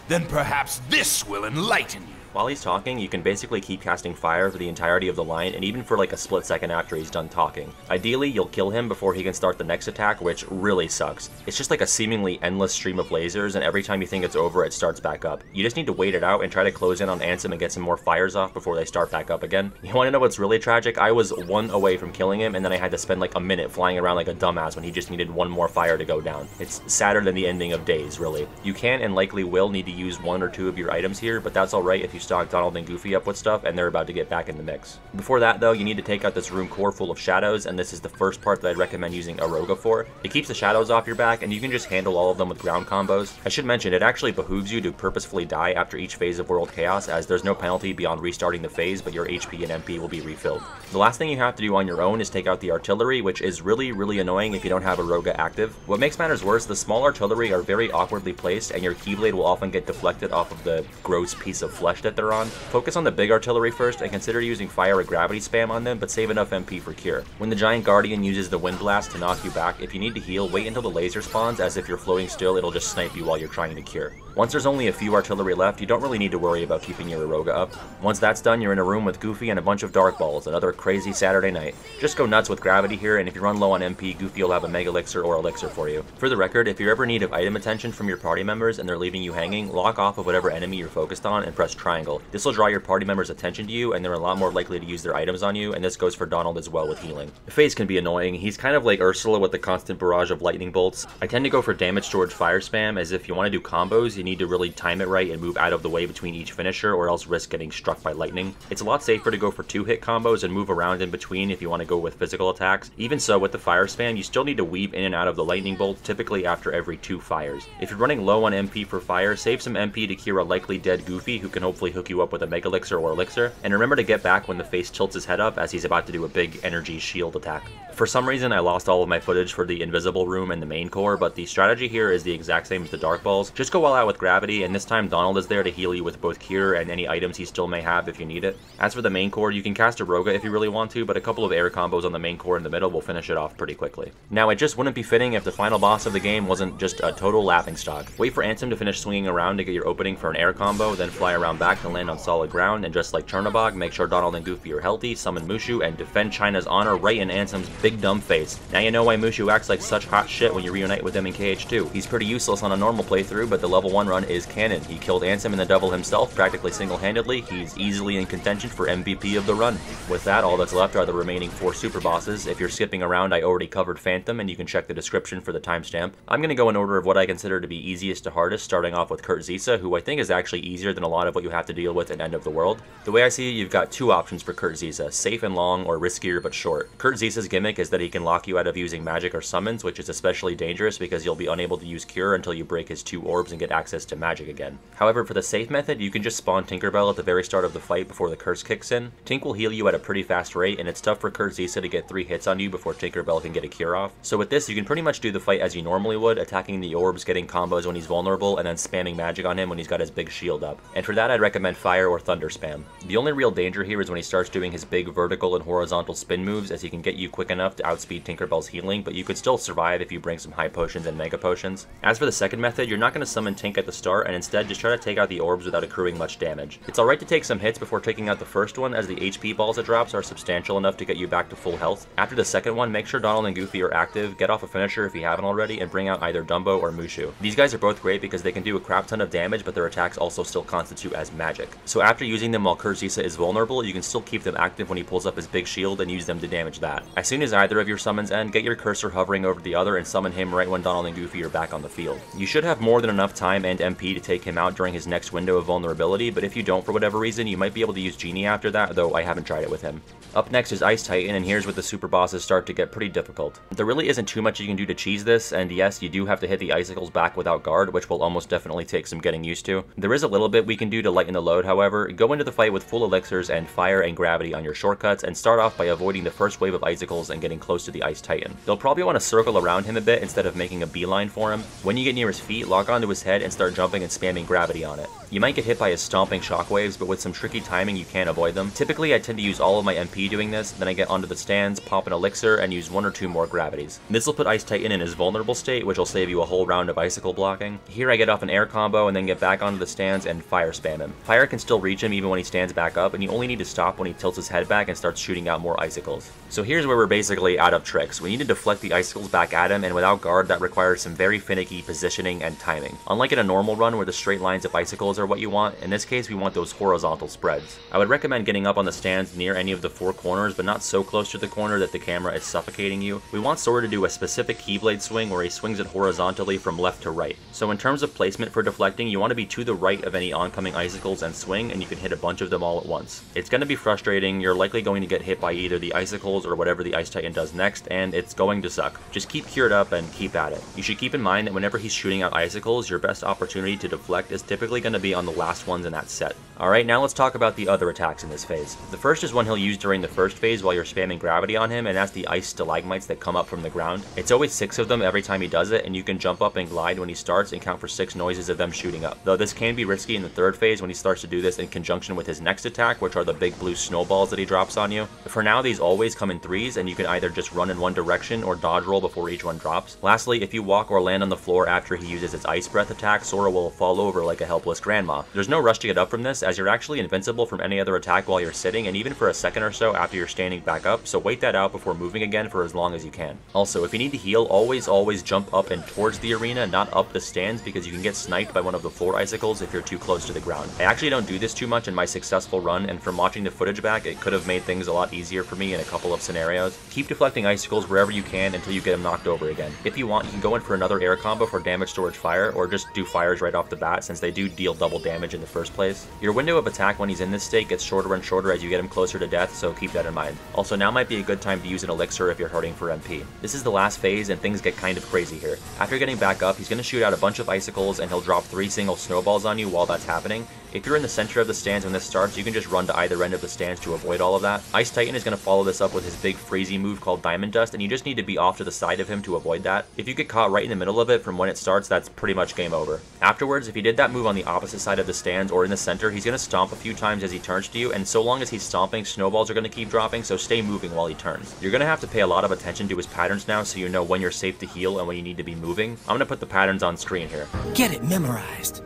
Then perhaps this will enlighten you." While he's talking, you can basically keep casting fire for the entirety of the line, and even for like a split second after he's done talking. Ideally, you'll kill him before he can start the next attack, which really sucks. It's just like a seemingly endless stream of lasers, and every time you think it's over, it starts back up. You just need to wait it out and try to close in on Ansem and get some more fires off before they start back up again. You wanna know what's really tragic? I was one away from killing him, and then I had to spend like a minute flying around like a dumbass when he just needed one more fire to go down. It's sadder than the ending of Days, really. You can and likely will need to use one or two of your items here, but that's alright if you stock Donald and Goofy up with stuff, and they're about to get back in the mix. Before that though, you need to take out this room core full of shadows, and this is the first part that I'd recommend using Aroga for. It keeps the shadows off your back, and you can just handle all of them with ground combos. I should mention, it actually behooves you to purposefully die after each phase of World Chaos, as there's no penalty beyond restarting the phase, but your HP and MP will be refilled. The last thing you have to do on your own is take out the artillery, which is really annoying if you don't have Aroga active. What makes matters worse, the small artillery are very awkwardly placed, and your Keyblade will often get deflected off of the gross piece of flesh that they're on. Focus on the big artillery first, and consider using fire or gravity spam on them, but save enough MP for cure. When the giant guardian uses the wind blast to knock you back, if you need to heal, wait until the laser spawns, as if you're floating still, it'll just snipe you while you're trying to cure. Once there's only a few artillery left, you don't really need to worry about keeping your Aroga up. Once that's done, you're in a room with Goofy and a bunch of Dark Balls, another crazy Saturday night. Just go nuts with gravity here, and if you run low on MP, Goofy will have a Mega Elixir or Elixir for you. For the record, if you're ever in need of item attention from your party members and they're leaving you hanging, lock off of whatever enemy you're focused on and press triangle. This will draw your party members' attention to you, and they're a lot more likely to use their items on you, and this goes for Donald as well with healing. The phase can be annoying. He's kind of like Ursula with the constant barrage of lightning bolts. I tend to go for damage towards fire spam, as if you want to do combos, you need to really time it right and move out of the way between each finisher, or else risk getting struck by lightning. It's a lot safer to go for 2-hit combos and move around in between if you want to go with physical attacks. Even so, with the fire spam, you still need to weave in and out of the lightning bolt, typically after every 2 fires. If you're running low on MP for fire, save some MP to cure a likely dead Goofy, who can hopefully hook you up with a Mega Elixir or Elixir, and remember to get back when the face tilts his head up, as he's about to do a big energy shield attack. For some reason, I lost all of my footage for the invisible room and the main core, but the strategy here is the exact same as the Dark Balls. Just go all out with gravity, and this time Donald is there to heal you with both cure and any items he still may have if you need it. As for the main core, you can cast Aroga if you really want to, but a couple of air combos on the main core in the middle will finish it off pretty quickly. Now, it just wouldn't be fitting if the final boss of the game wasn't just a total laughingstock. Wait for Ansem to finish swinging around to get your opening for an air combo, then fly around back to land on solid ground, and just like Chernobog, make sure Donald and Goofy are healthy, summon Mushu, and defend China's honor right in Ansem's big dumb face. Now you know why Mushu acts like such hot shit when you reunite with him in KH2. He's pretty useless on a normal playthrough, but the level 1 run is canon. He killed Ansem and the devil himself practically single-handedly. He's easily in contention for MVP of the run. With that, all that's left are the remaining 4 super bosses. If you're skipping around, I already covered Phantom, and you can check the description for the timestamp. I'm gonna go in order of what I consider to be easiest to hardest, starting off with Kurt Zisa, who I think is actually easier than a lot of what you have to deal with in End of the World. The way I see it, you've got 2 options for Kurt Zisa: safe and long, or riskier but short. Kurt Zisa's gimmick is that he can lock you out of using magic or summons, which is especially dangerous because you'll be unable to use cure until you break his 2 orbs and get access to magic again. However, for the safe method, you can just spawn Tinkerbell at the very start of the fight before the curse kicks in. Tink will heal you at a pretty fast rate, and it's tough for Kurt Zisa to get 3 hits on you before Tinkerbell can get a cure off. So with this, you can pretty much do the fight as you normally would, attacking the orbs, getting combos when he's vulnerable, and then spamming magic on him when he's got his big shield up. And for that, I'd recommend fire or thunder spam. The only real danger here is when he starts doing his big vertical and horizontal spin moves, as he can get you quick enough to outspeed Tinkerbell's healing, but you could still survive if you bring some high potions and mega potions. As for the second method, you're not going to summon Tink at the start, and instead just try to take out the orbs without accruing much damage. It's alright to take some hits before taking out the first one, as the HP balls it drops are substantial enough to get you back to full health. After the second one, make sure Donald and Goofy are active, get off a finisher if you haven't already, and bring out either Dumbo or Mushu. These guys are both great because they can do a crap ton of damage, but their attacks also still constitute as magic. So after using them while Kurt Zisa is vulnerable, you can still keep them active when he pulls up his big shield and use them to damage that. As soon as either of your summons end, get your cursor hovering over the other and summon him right when Donald and Goofy are back on the field. You should have more than enough time and MP to take him out during his next window of vulnerability, but if you don't for whatever reason, you might be able to use Genie after that, though I haven't tried it with him. Up next is Ice Titan, and here's where the super bosses start to get pretty difficult. There really isn't too much you can do to cheese this, and yes, you do have to hit the icicles back without guard, which will almost definitely take some getting used to. There is a little bit we can do to lighten the load, however. Go into the fight with full elixirs and fire and gravity on your shortcuts, and start off by avoiding the first wave of icicles and getting close to the Ice Titan. You'll probably want to circle around him a bit instead of making a beeline for him. When you get near his feet, lock onto his head and start jumping and spamming gravity on it. You might get hit by his stomping shockwaves, but with some tricky timing you can avoid them. Typically I tend to use all of my MP doing this, then I get onto the stands, pop an elixir, and use one or two more gravities. This will put Ice Titan in his vulnerable state, which will save you a whole round of icicle blocking. Here I get off an air combo and then get back onto the stands and fire spam him. Fire can still reach him even when he stands back up, and you only need to stop when he tilts his head back and starts shooting out more icicles. So here's where we're basically out of tricks. We need to deflect the icicles back at him, and without guard that requires some very finicky positioning and timing. Unlike in a normal run where the straight lines of icicles are what you want, in this case we want those horizontal spreads. I would recommend getting up on the stands near any of the four corners, but not so close to the corner that the camera is suffocating you. We want Sora to do a specific Keyblade swing where he swings it horizontally from left to right. So in terms of placement for deflecting, you want to be to the right of any oncoming icicles and swing, and you can hit a bunch of them all at once. It's going to be frustrating, you're likely going to get hit by either the icicles or whatever the Ice Titan does next, and it's going to suck. Just keep cured up and keep at it. You should keep in mind that whenever he's shooting out icicles, your best opportunity to deflect is typically going to be on the last ones in that set. Alright, now let's talk about the other attacks in this phase. The first is one he'll use during the first phase while you're spamming gravity on him, and that's the ice stalagmites that come up from the ground. It's always 6 of them every time he does it, and you can jump up and glide when he starts and count for 6 noises of them shooting up. Though this can be risky in the third phase when he starts to do this in conjunction with his next attack, which are the big blue snowballs that he drops on you. For now, these always come in threes, and you can either just run in one direction or dodge roll before each one drops. Lastly, if you walk or land on the floor after he uses his ice breath attack, Sora will fall over like a helpless grandma. There's no rush to get up from this, as you're actually invincible from any other attack while you're sitting, and even for a second or so after you're standing back up, so wait that out before moving again for as long as you can. Also, if you need to heal, always jump up and towards the arena, not up the stands, because you can get sniped by one of the floor icicles if you're too close to the ground. I actually don't do this too much in my successful run, and from watching the footage back, it could have made things a lot easier for me in a couple of scenarios. Keep deflecting icicles wherever you can until you get them knocked over again. If you want, you can go in for another air combo for damage storage fire, or just do fires right off the bat since they do deal double damage in the first place. Your window of attack when he's in this state gets shorter and shorter as you get him closer to death, so keep that in mind. Also, now might be a good time to use an elixir if you're hurting for MP. This is the last phase and things get kind of crazy here. After getting back up, he's going to shoot out a bunch of icicles and he'll drop 3 single snowballs on you while that's happening. If you're in the center of the stands when this starts, you can just run to either end of the stands to avoid all of that. Ice Titan is going to follow this up with his big freezy move called Diamond Dust, and you just need to be off to the side of him to avoid that. If you get caught right in the middle of it from when it starts, that's pretty much game over. Afterwards, if he did that move on the opposite side of the stands or in the center, he's going to stomp a few times as he turns to you, and so long as he's stomping, snowballs are going to keep dropping, so stay moving while he turns. You're going to have to pay a lot of attention to his patterns now so you know when you're safe to heal and when you need to be moving. I'm going to put the patterns on screen here. Get it memorized.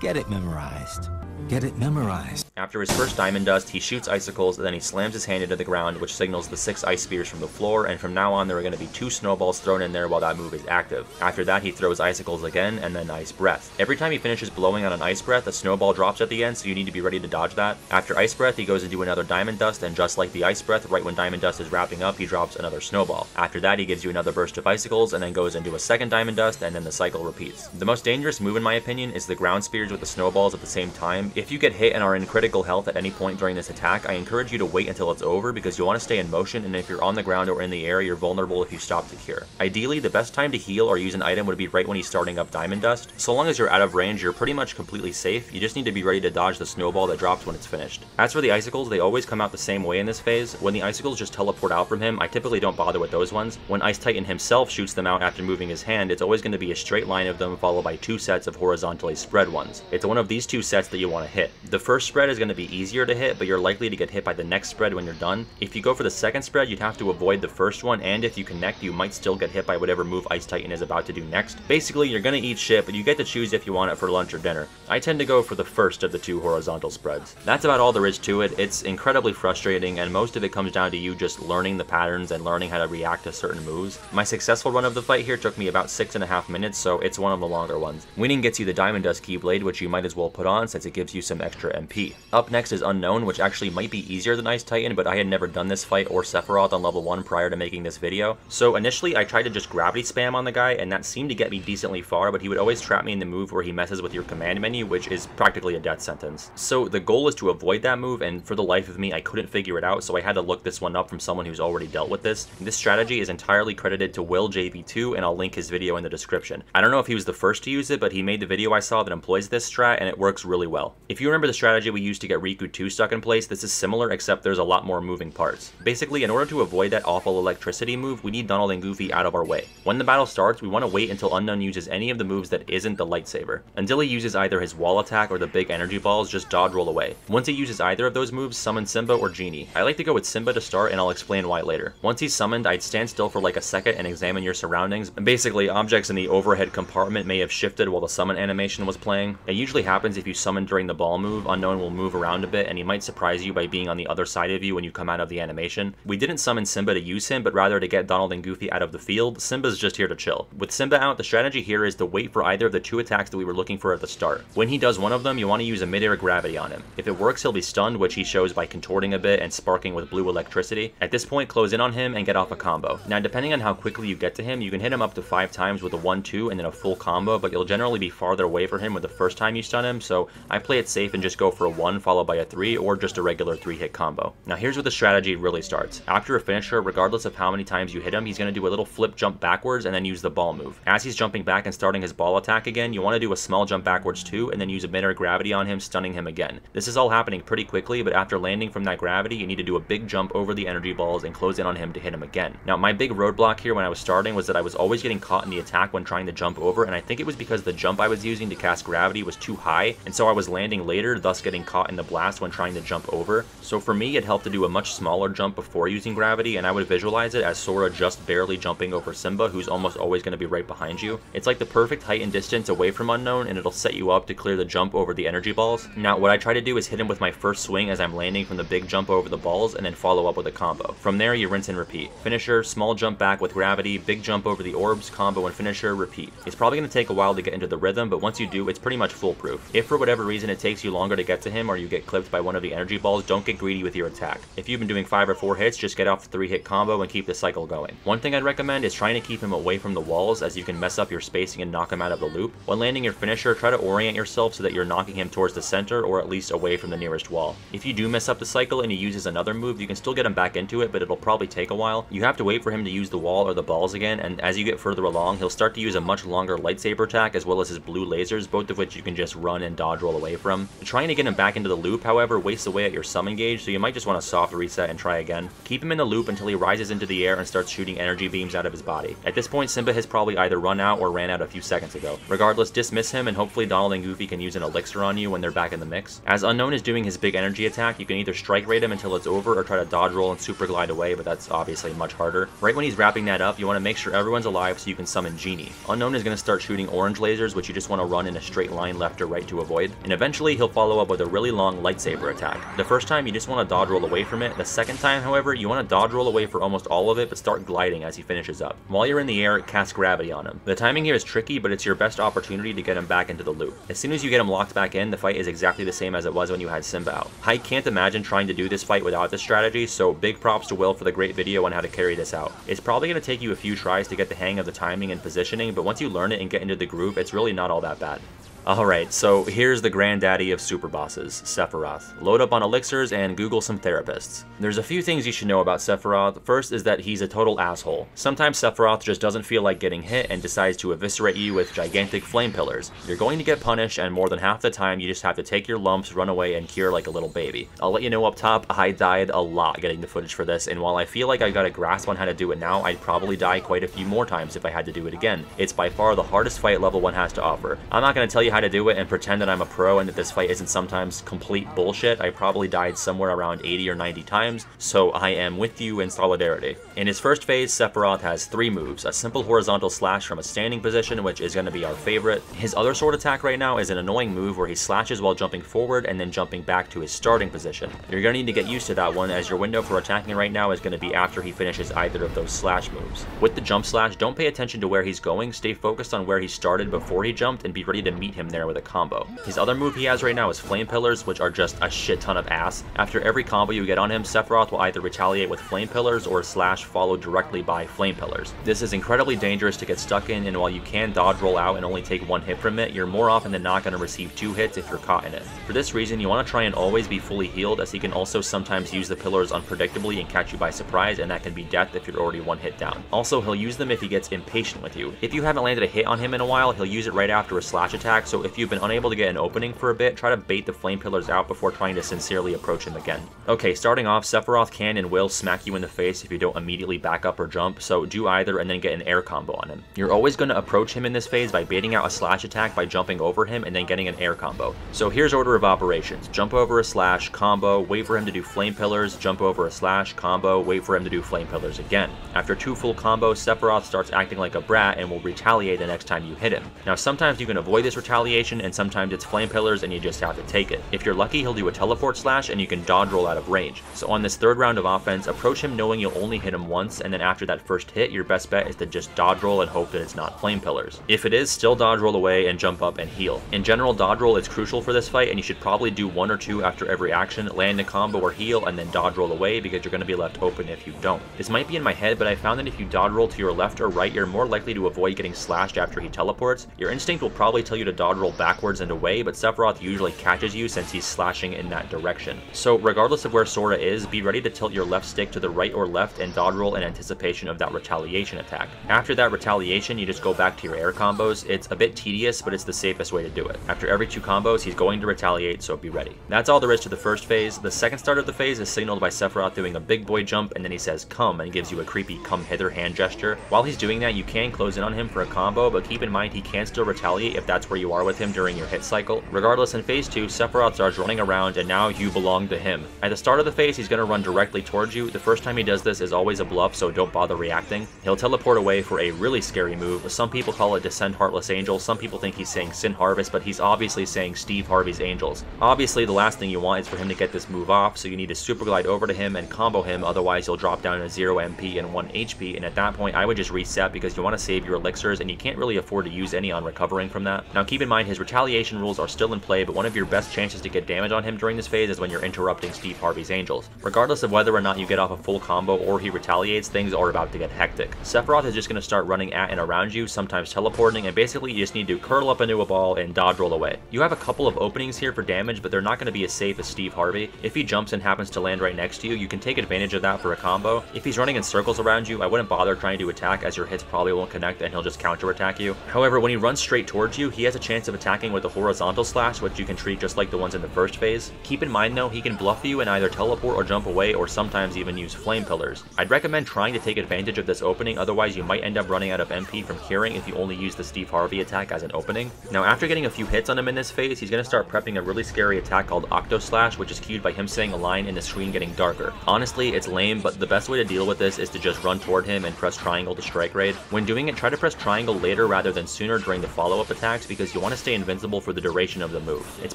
Get it memorized. Get it memorized. After his first Diamond Dust, he shoots icicles, and then he slams his hand into the ground, which signals the 6 ice spears from the floor, and from now on there are going to be 2 snowballs thrown in there while that move is active. After that, he throws icicles again, and then ice breath. Every time he finishes blowing on an ice breath, a snowball drops at the end, so you need to be ready to dodge that. After ice breath, he goes into another Diamond Dust, and just like the ice breath, right when Diamond Dust is wrapping up, he drops another snowball. After that, he gives you another burst of icicles, and then goes into a second Diamond Dust, and then the cycle repeats. The most dangerous move, in my opinion, is the ground spears with the snowballs at the same time. If you get hit and are in critical health at any point during this attack, I encourage you to wait until it's over because you want to stay in motion, and if you're on the ground or in the air, you're vulnerable if you stop to cure. Ideally, the best time to heal or use an item would be right when he's starting up Diamond Dust. So long as you're out of range, you're pretty much completely safe. You just need to be ready to dodge the snowball that drops when it's finished. As for the icicles, they always come out the same way in this phase. When the icicles just teleport out from him, I typically don't bother with those ones. When Ice Titan himself shoots them out after moving his hand, it's always going to be a straight line of them followed by 2 sets of horizontally spread ones. It's one of these 2 sets that you want to hit. The first spread is going to be easier to hit, but you're likely to get hit by the next spread when you're done. If you go for the second spread, you'd have to avoid the first one, and if you connect, you might still get hit by whatever move Ice Titan is about to do next. Basically, you're going to eat shit, but you get to choose if you want it for lunch or dinner. I tend to go for the first of the 2 horizontal spreads. That's about all there is to it. It's incredibly frustrating, and most of it comes down to you just learning the patterns and learning how to react to certain moves. My successful run of the fight here took me about 6.5 minutes, so it's one of the longer ones. Winning gets you the Diamond Dust Keyblade, which you might as well put on since it gives you some extra MP. Up next is Unknown, which actually might be easier than Ice Titan, but I had never done this fight or Sephiroth on level 1 prior to making this video. So initially I tried to just gravity spam on the guy, and that seemed to get me decently far, but he would always trap me in the move where he messes with your command menu, which is practically a death sentence. So the goal is to avoid that move, and for the life of me I couldn't figure it out, so I had to look this one up from someone who's already dealt with this. This strategy is entirely credited to Will JV2, and I'll link his video in the description. I don't know if he was the first to use it, but he made the video I saw that employs this strat, and it works really well. If you remember the strategy we used to get Riku 2 stuck in place, this is similar except there's a lot more moving parts. Basically, in order to avoid that awful electricity move, we need Donald and Goofy out of our way. When the battle starts, we want to wait until Unknown uses any of the moves that isn't the lightsaber. Until he uses either his wall attack or the big energy balls, just dodge roll away. Once he uses either of those moves, summon Simba or Genie. I like to go with Simba to start, and I'll explain why later. Once he's summoned, I'd stand still for like a second and examine your surroundings. Basically, objects in the overhead compartment may have shifted while the summon animation was playing. It usually happens if you summon during the ball move. Unknown will move around a bit, and he might surprise you by being on the other side of you when you come out of the animation. We didn't summon Simba to use him, but rather to get Donald and Goofy out of the field. Simba's just here to chill. With Simba out, the strategy here is to wait for either of the two attacks that we were looking for at the start. When he does one of them, you want to use a mid-air gravity on him. If it works, he'll be stunned, which he shows by contorting a bit and sparking with blue electricity. At this point, close in on him and get off a combo. Now, depending on how quickly you get to him, you can hit him up to 5 times with a 1-2 and then a full combo, but you'll generally be farther away from him with the first time you stun him, so I play it safe and just go for a 1 followed by a 3 or just a regular 3-hit combo. Now here's where the strategy really starts. After a finisher, regardless of how many times you hit him, he's going to do a little flip jump backwards and then use the ball move. As he's jumping back and starting his ball attack again, you want to do a small jump backwards too and then use a mid-air gravity on him, stunning him again. This is all happening pretty quickly, but after landing from that gravity, you need to do a big jump over the energy balls and close in on him to hit him again. Now my big roadblock here when I was starting was that I was always getting caught in the attack when trying to jump over, and I think it was because the jump I was using to cast gravity was too high, and so I was landing later, thus getting caught in the blast when trying to jump over. So for me, it helped to do a much smaller jump before using gravity, and I would visualize it as Sora just barely jumping over Simba, who's almost always going to be right behind you. It's like the perfect height and distance away from Unknown, and it'll set you up to clear the jump over the energy balls. Now what I try to do is hit him with my first swing as I'm landing from the big jump over the balls, and then follow up with a combo. From there, you rinse and repeat. Finisher, small jump back with gravity, big jump over the orbs, combo and finisher, repeat. It's probably going to take a while to get into the rhythm, but once you do, it's pretty much foolproof. If for whatever reason it takes you longer to get to him or you get clipped by one of the energy balls, don't get greedy with your attack. If you've been doing 5 or 4 hits, just get off the 3-hit combo and keep the cycle going. One thing I'd recommend is trying to keep him away from the walls, as you can mess up your spacing and knock him out of the loop. When landing your finisher, try to orient yourself so that you're knocking him towards the center or at least away from the nearest wall. If you do mess up the cycle and he uses another move, you can still get him back into it, but it'll probably take a while. You have to wait for him to use the wall or the balls again, and as you get further along, he'll start to use a much longer lightsaber attack as well as his blue lasers, both of which you can just run and dodge roll away from. Trying to get him back into the loop, however, wastes away at your summon gauge, so you might just want to soft reset and try again. Keep him in the loop until he rises into the air and starts shooting energy beams out of his body. At this point, Simba has probably either run out or ran out a few seconds ago. Regardless, dismiss him, and hopefully Donald and Goofy can use an elixir on you when they're back in the mix. As Unknown is doing his big energy attack, you can either strike rate him until it's over or try to dodge roll and super glide away, but that's obviously much harder. Right when he's wrapping that up, you want to make sure everyone's alive so you can summon Genie. Unknown is going to start shooting orange lasers, which you just want to run in a straight line left or right to avoid, and eventually he'll follow up with a really long lightsaber attack. The first time you just want to dodge roll away from it. The second time, however, you want to dodge roll away for almost all of it, but start gliding as he finishes up. While you're in the air, cast gravity on him. The timing here is tricky, but it's your best opportunity to get him back into the loop. As soon as you get him locked back in, the fight is exactly the same as it was when you had Simba out. I can't imagine trying to do this fight without this strategy, so big props to Will for the great video on how to carry this out. It's probably going to take you a few tries to get the hang of the timing and positioning, but once you learn it and get into the groove, it's really not all that bad. Alright, so here's the granddaddy of super bosses, Sephiroth. Load up on elixirs and Google some therapists. There's a few things you should know about Sephiroth. First is that he's a total asshole. Sometimes Sephiroth just doesn't feel like getting hit and decides to eviscerate you with gigantic flame pillars. You're going to get punished, and more than half the time you just have to take your lumps, run away, and cure like a little baby. I'll let you know up top, I died a lot getting the footage for this, and while I feel like I got a grasp on how to do it now, I'd probably die quite a few more times if I had to do it again. It's by far the hardest fight level 1 has to offer. I'm not going to tell you how to do it and pretend that I'm a pro and that this fight isn't sometimes complete bullshit. I probably died somewhere around 80 or 90 times, so I am with you in solidarity. In his first phase, Sephiroth has 3 moves: a simple horizontal slash from a standing position, which is going to be our favorite. His other sword attack right now is an annoying move where he slashes while jumping forward and then jumping back to his starting position. You're going to need to get used to that one, as your window for attacking right now is going to be after he finishes either of those slash moves. With the jump slash, don't pay attention to where he's going, stay focused on where he started before he jumped, and be ready to meet him him there with a combo. His other move he has right now is Flame Pillars, which are just a shit ton of ass. After every combo you get on him, Sephiroth will either retaliate with Flame Pillars or Slash followed directly by Flame Pillars. This is incredibly dangerous to get stuck in, and while you can dodge roll out and only take one hit from it, you're more often than not going to receive two hits if you're caught in it. For this reason, you want to try and always be fully healed, as he can also sometimes use the pillars unpredictably and catch you by surprise, and that can be death if you're already one hit down. Also, he'll use them if he gets impatient with you. If you haven't landed a hit on him in a while, he'll use it right after a slash attack, so if you've been unable to get an opening for a bit, try to bait the flame pillars out before trying to sincerely approach him again. Okay, starting off, Sephiroth can and will smack you in the face if you don't immediately back up or jump, so do either and then get an air combo on him. You're always going to approach him in this phase by baiting out a slash attack by jumping over him and then getting an air combo. So here's order of operations: jump over a slash, combo, wait for him to do flame pillars, jump over a slash, combo, wait for him to do flame pillars again. After two full combos, Sephiroth starts acting like a brat and will retaliate the next time you hit him. Now sometimes you can avoid this retaliation, and sometimes it's flame pillars and you just have to take it. If you're lucky, he'll do a teleport slash and you can dodge roll out of range. So on this third round of offense, approach him knowing you'll only hit him once, and then after that first hit, your best bet is to just dodge roll and hope that it's not flame pillars. If it is, still dodge roll away and jump up and heal. In general, dodge roll is crucial for this fight, and you should probably do one or two after every action, land a combo or heal, and then dodge roll away because you're going to be left open if you don't. This might be in my head, but I found that if you dodge roll to your left or right, you're more likely to avoid getting slashed after he teleports. Your instinct will probably tell you to dodge roll backwards and away, but Sephiroth usually catches you since he's slashing in that direction. So regardless of where Sora is, be ready to tilt your left stick to the right or left and dodge roll in anticipation of that retaliation attack. After that retaliation, you just go back to your air combos. It's a bit tedious, but it's the safest way to do it. After every two combos, he's going to retaliate, so be ready. That's all there is to the first phase. The second start of the phase is signaled by Sephiroth doing a big boy jump, and then he says come and gives you a creepy come hither hand gesture. While he's doing that, you can close in on him for a combo, but keep in mind he can still retaliate if that's where you are with him during your hit cycle. Regardless, in phase 2, Sephiroth starts running around, and now you belong to him. At the start of the phase, he's going to run directly towards you. The first time he does this is always a bluff, so don't bother reacting. He'll teleport away for a really scary move. Some people call it Descend Heartless Angel, some people think he's saying Sin Harvest, but he's obviously saying Steve Harvey's Angels. Obviously, the last thing you want is for him to get this move off, so you need to super glide over to him and combo him, otherwise you'll drop down to 0 MP and 1 HP, and at that point I would just reset because you want to save your elixirs and you can't really afford to use any on recovering from that. Now keep in mind his retaliation rules are still in play, but one of your best chances to get damage on him during this phase is when you're interrupting Steve Harvey's Angels. Regardless of whether or not you get off a full combo or he retaliates, things are about to get hectic. Sephiroth is just going to start running at and around you, sometimes teleporting, and basically you just need to curl up into a ball and dodge roll away. You have a couple of openings here for damage, but they're not going to be as safe as Steve Harvey. If he jumps and happens to land right next to you, you can take advantage of that for a combo. If he's running in circles around you, I wouldn't bother trying to attack as your hits probably won't connect and he'll just counterattack you. However, when he runs straight towards you, he has a chance of attacking with a horizontal slash, which you can treat just like the ones in the first phase. Keep in mind though, he can bluff you and either teleport or jump away, or sometimes even use flame pillars. I'd recommend trying to take advantage of this opening, otherwise you might end up running out of MP from curing if you only use the Steve Harvey attack as an opening. Now after getting a few hits on him in this phase, he's going to start prepping a really scary attack called Octo Slash, which is cued by him saying a line and the screen getting darker. Honestly, it's lame, but the best way to deal with this is to just run toward him and press triangle to strike raid. When doing it, try to press triangle later rather than sooner during the follow-up attacks because you want to stay invincible for the duration of the move. It's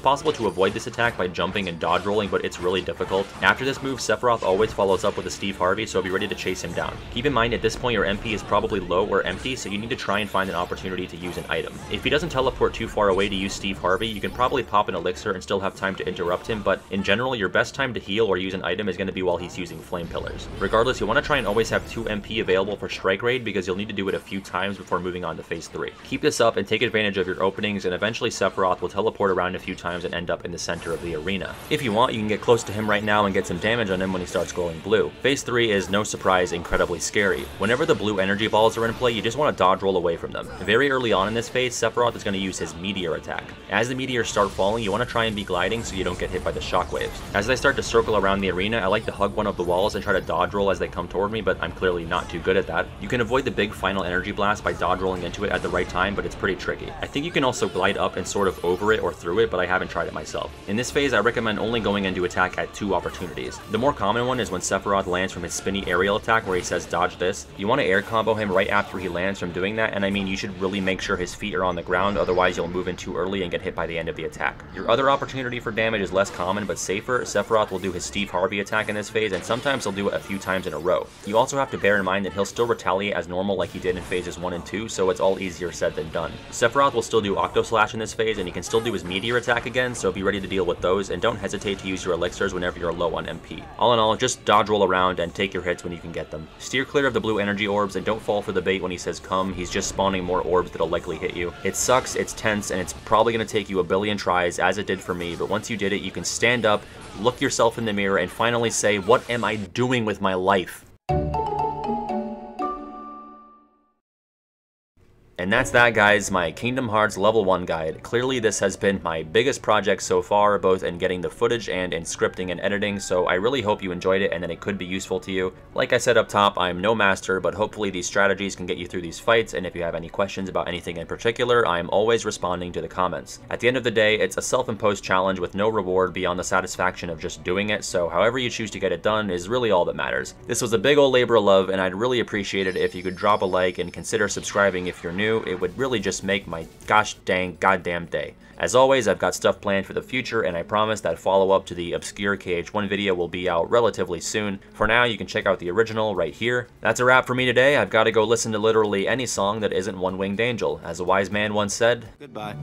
possible to avoid this attack by jumping and dodge rolling, but it's really difficult. After this move, Sephiroth always follows up with a Steve Harvey, so be ready to chase him down. Keep in mind at this point your MP is probably low or empty, so you need to try and find an opportunity to use an item. If he doesn't teleport too far away to use Steve Harvey, you can probably pop an elixir and still have time to interrupt him, but in general your best time to heal or use an item is going to be while he's using flame pillars. Regardless, you want to try and always have 2 MP available for strike raid because you'll need to do it a few times before moving on to phase 3. Keep this up and take advantage of your openings, and eventually Sephiroth will teleport around a few times and end up in the center of the arena. If you want, you can get close to him right now and get some damage on him when he starts glowing blue. Phase 3 is, no surprise, incredibly scary. Whenever the blue energy balls are in play, you just want to dodge roll away from them. Very early on in this phase, Sephiroth is going to use his meteor attack. As the meteors start falling, you want to try and be gliding so you don't get hit by the shockwaves. As they start to circle around the arena, I like to hug one of the walls and try to dodge roll as they come toward me, but I'm clearly not too good at that. You can avoid the big final energy blast by dodge rolling into it at the right time, but it's pretty tricky. I think you can also glide up and sort of over it or through it, but I haven't tried it myself. In this phase, I recommend only going into attack at 2 opportunities. The more common one is when Sephiroth lands from his spinny aerial attack where he says dodge this. You want to air combo him right after he lands from doing that, and I mean you should really make sure his feet are on the ground, otherwise you'll move in too early and get hit by the end of the attack. Your other opportunity for damage is less common but safer. Sephiroth will do his Steve Harvey attack in this phase, and sometimes he'll do it a few times in a row. You also have to bear in mind that he'll still retaliate as normal like he did in phases 1 and 2, so it's all easier said than done. Sephiroth will still do Octo Echo Slash in this phase, and he can still do his Meteor Attack again, so be ready to deal with those, and don't hesitate to use your Elixirs whenever you're low on MP. All in all, just dodge roll around and take your hits when you can get them. Steer clear of the blue energy orbs, and don't fall for the bait when he says come, he's just spawning more orbs that'll likely hit you. It sucks, it's tense, and it's probably going to take you a billion tries, as it did for me, but once you did it, you can stand up, look yourself in the mirror, and finally say, what am I doing with my life? And that's that, guys, my Kingdom Hearts Level 1 guide. Clearly this has been my biggest project so far, both in getting the footage and in scripting and editing, so I really hope you enjoyed it and that it could be useful to you. Like I said up top, I'm no master, but hopefully these strategies can get you through these fights, and if you have any questions about anything in particular, I'm always responding to the comments. At the end of the day, it's a self-imposed challenge with no reward beyond the satisfaction of just doing it, so however you choose to get it done is really all that matters. This was a big old labor of love, and I'd really appreciate it if you could drop a like and consider subscribing if you're new. It would really just make my gosh dang goddamn day. As always, I've got stuff planned for the future, and I promise that follow-up to the obscure KH1 video will be out relatively soon. For now, you can check out the original right here. That's a wrap for me today. I've got to go listen to literally any song that isn't One Winged Angel. As a wise man once said, goodbye.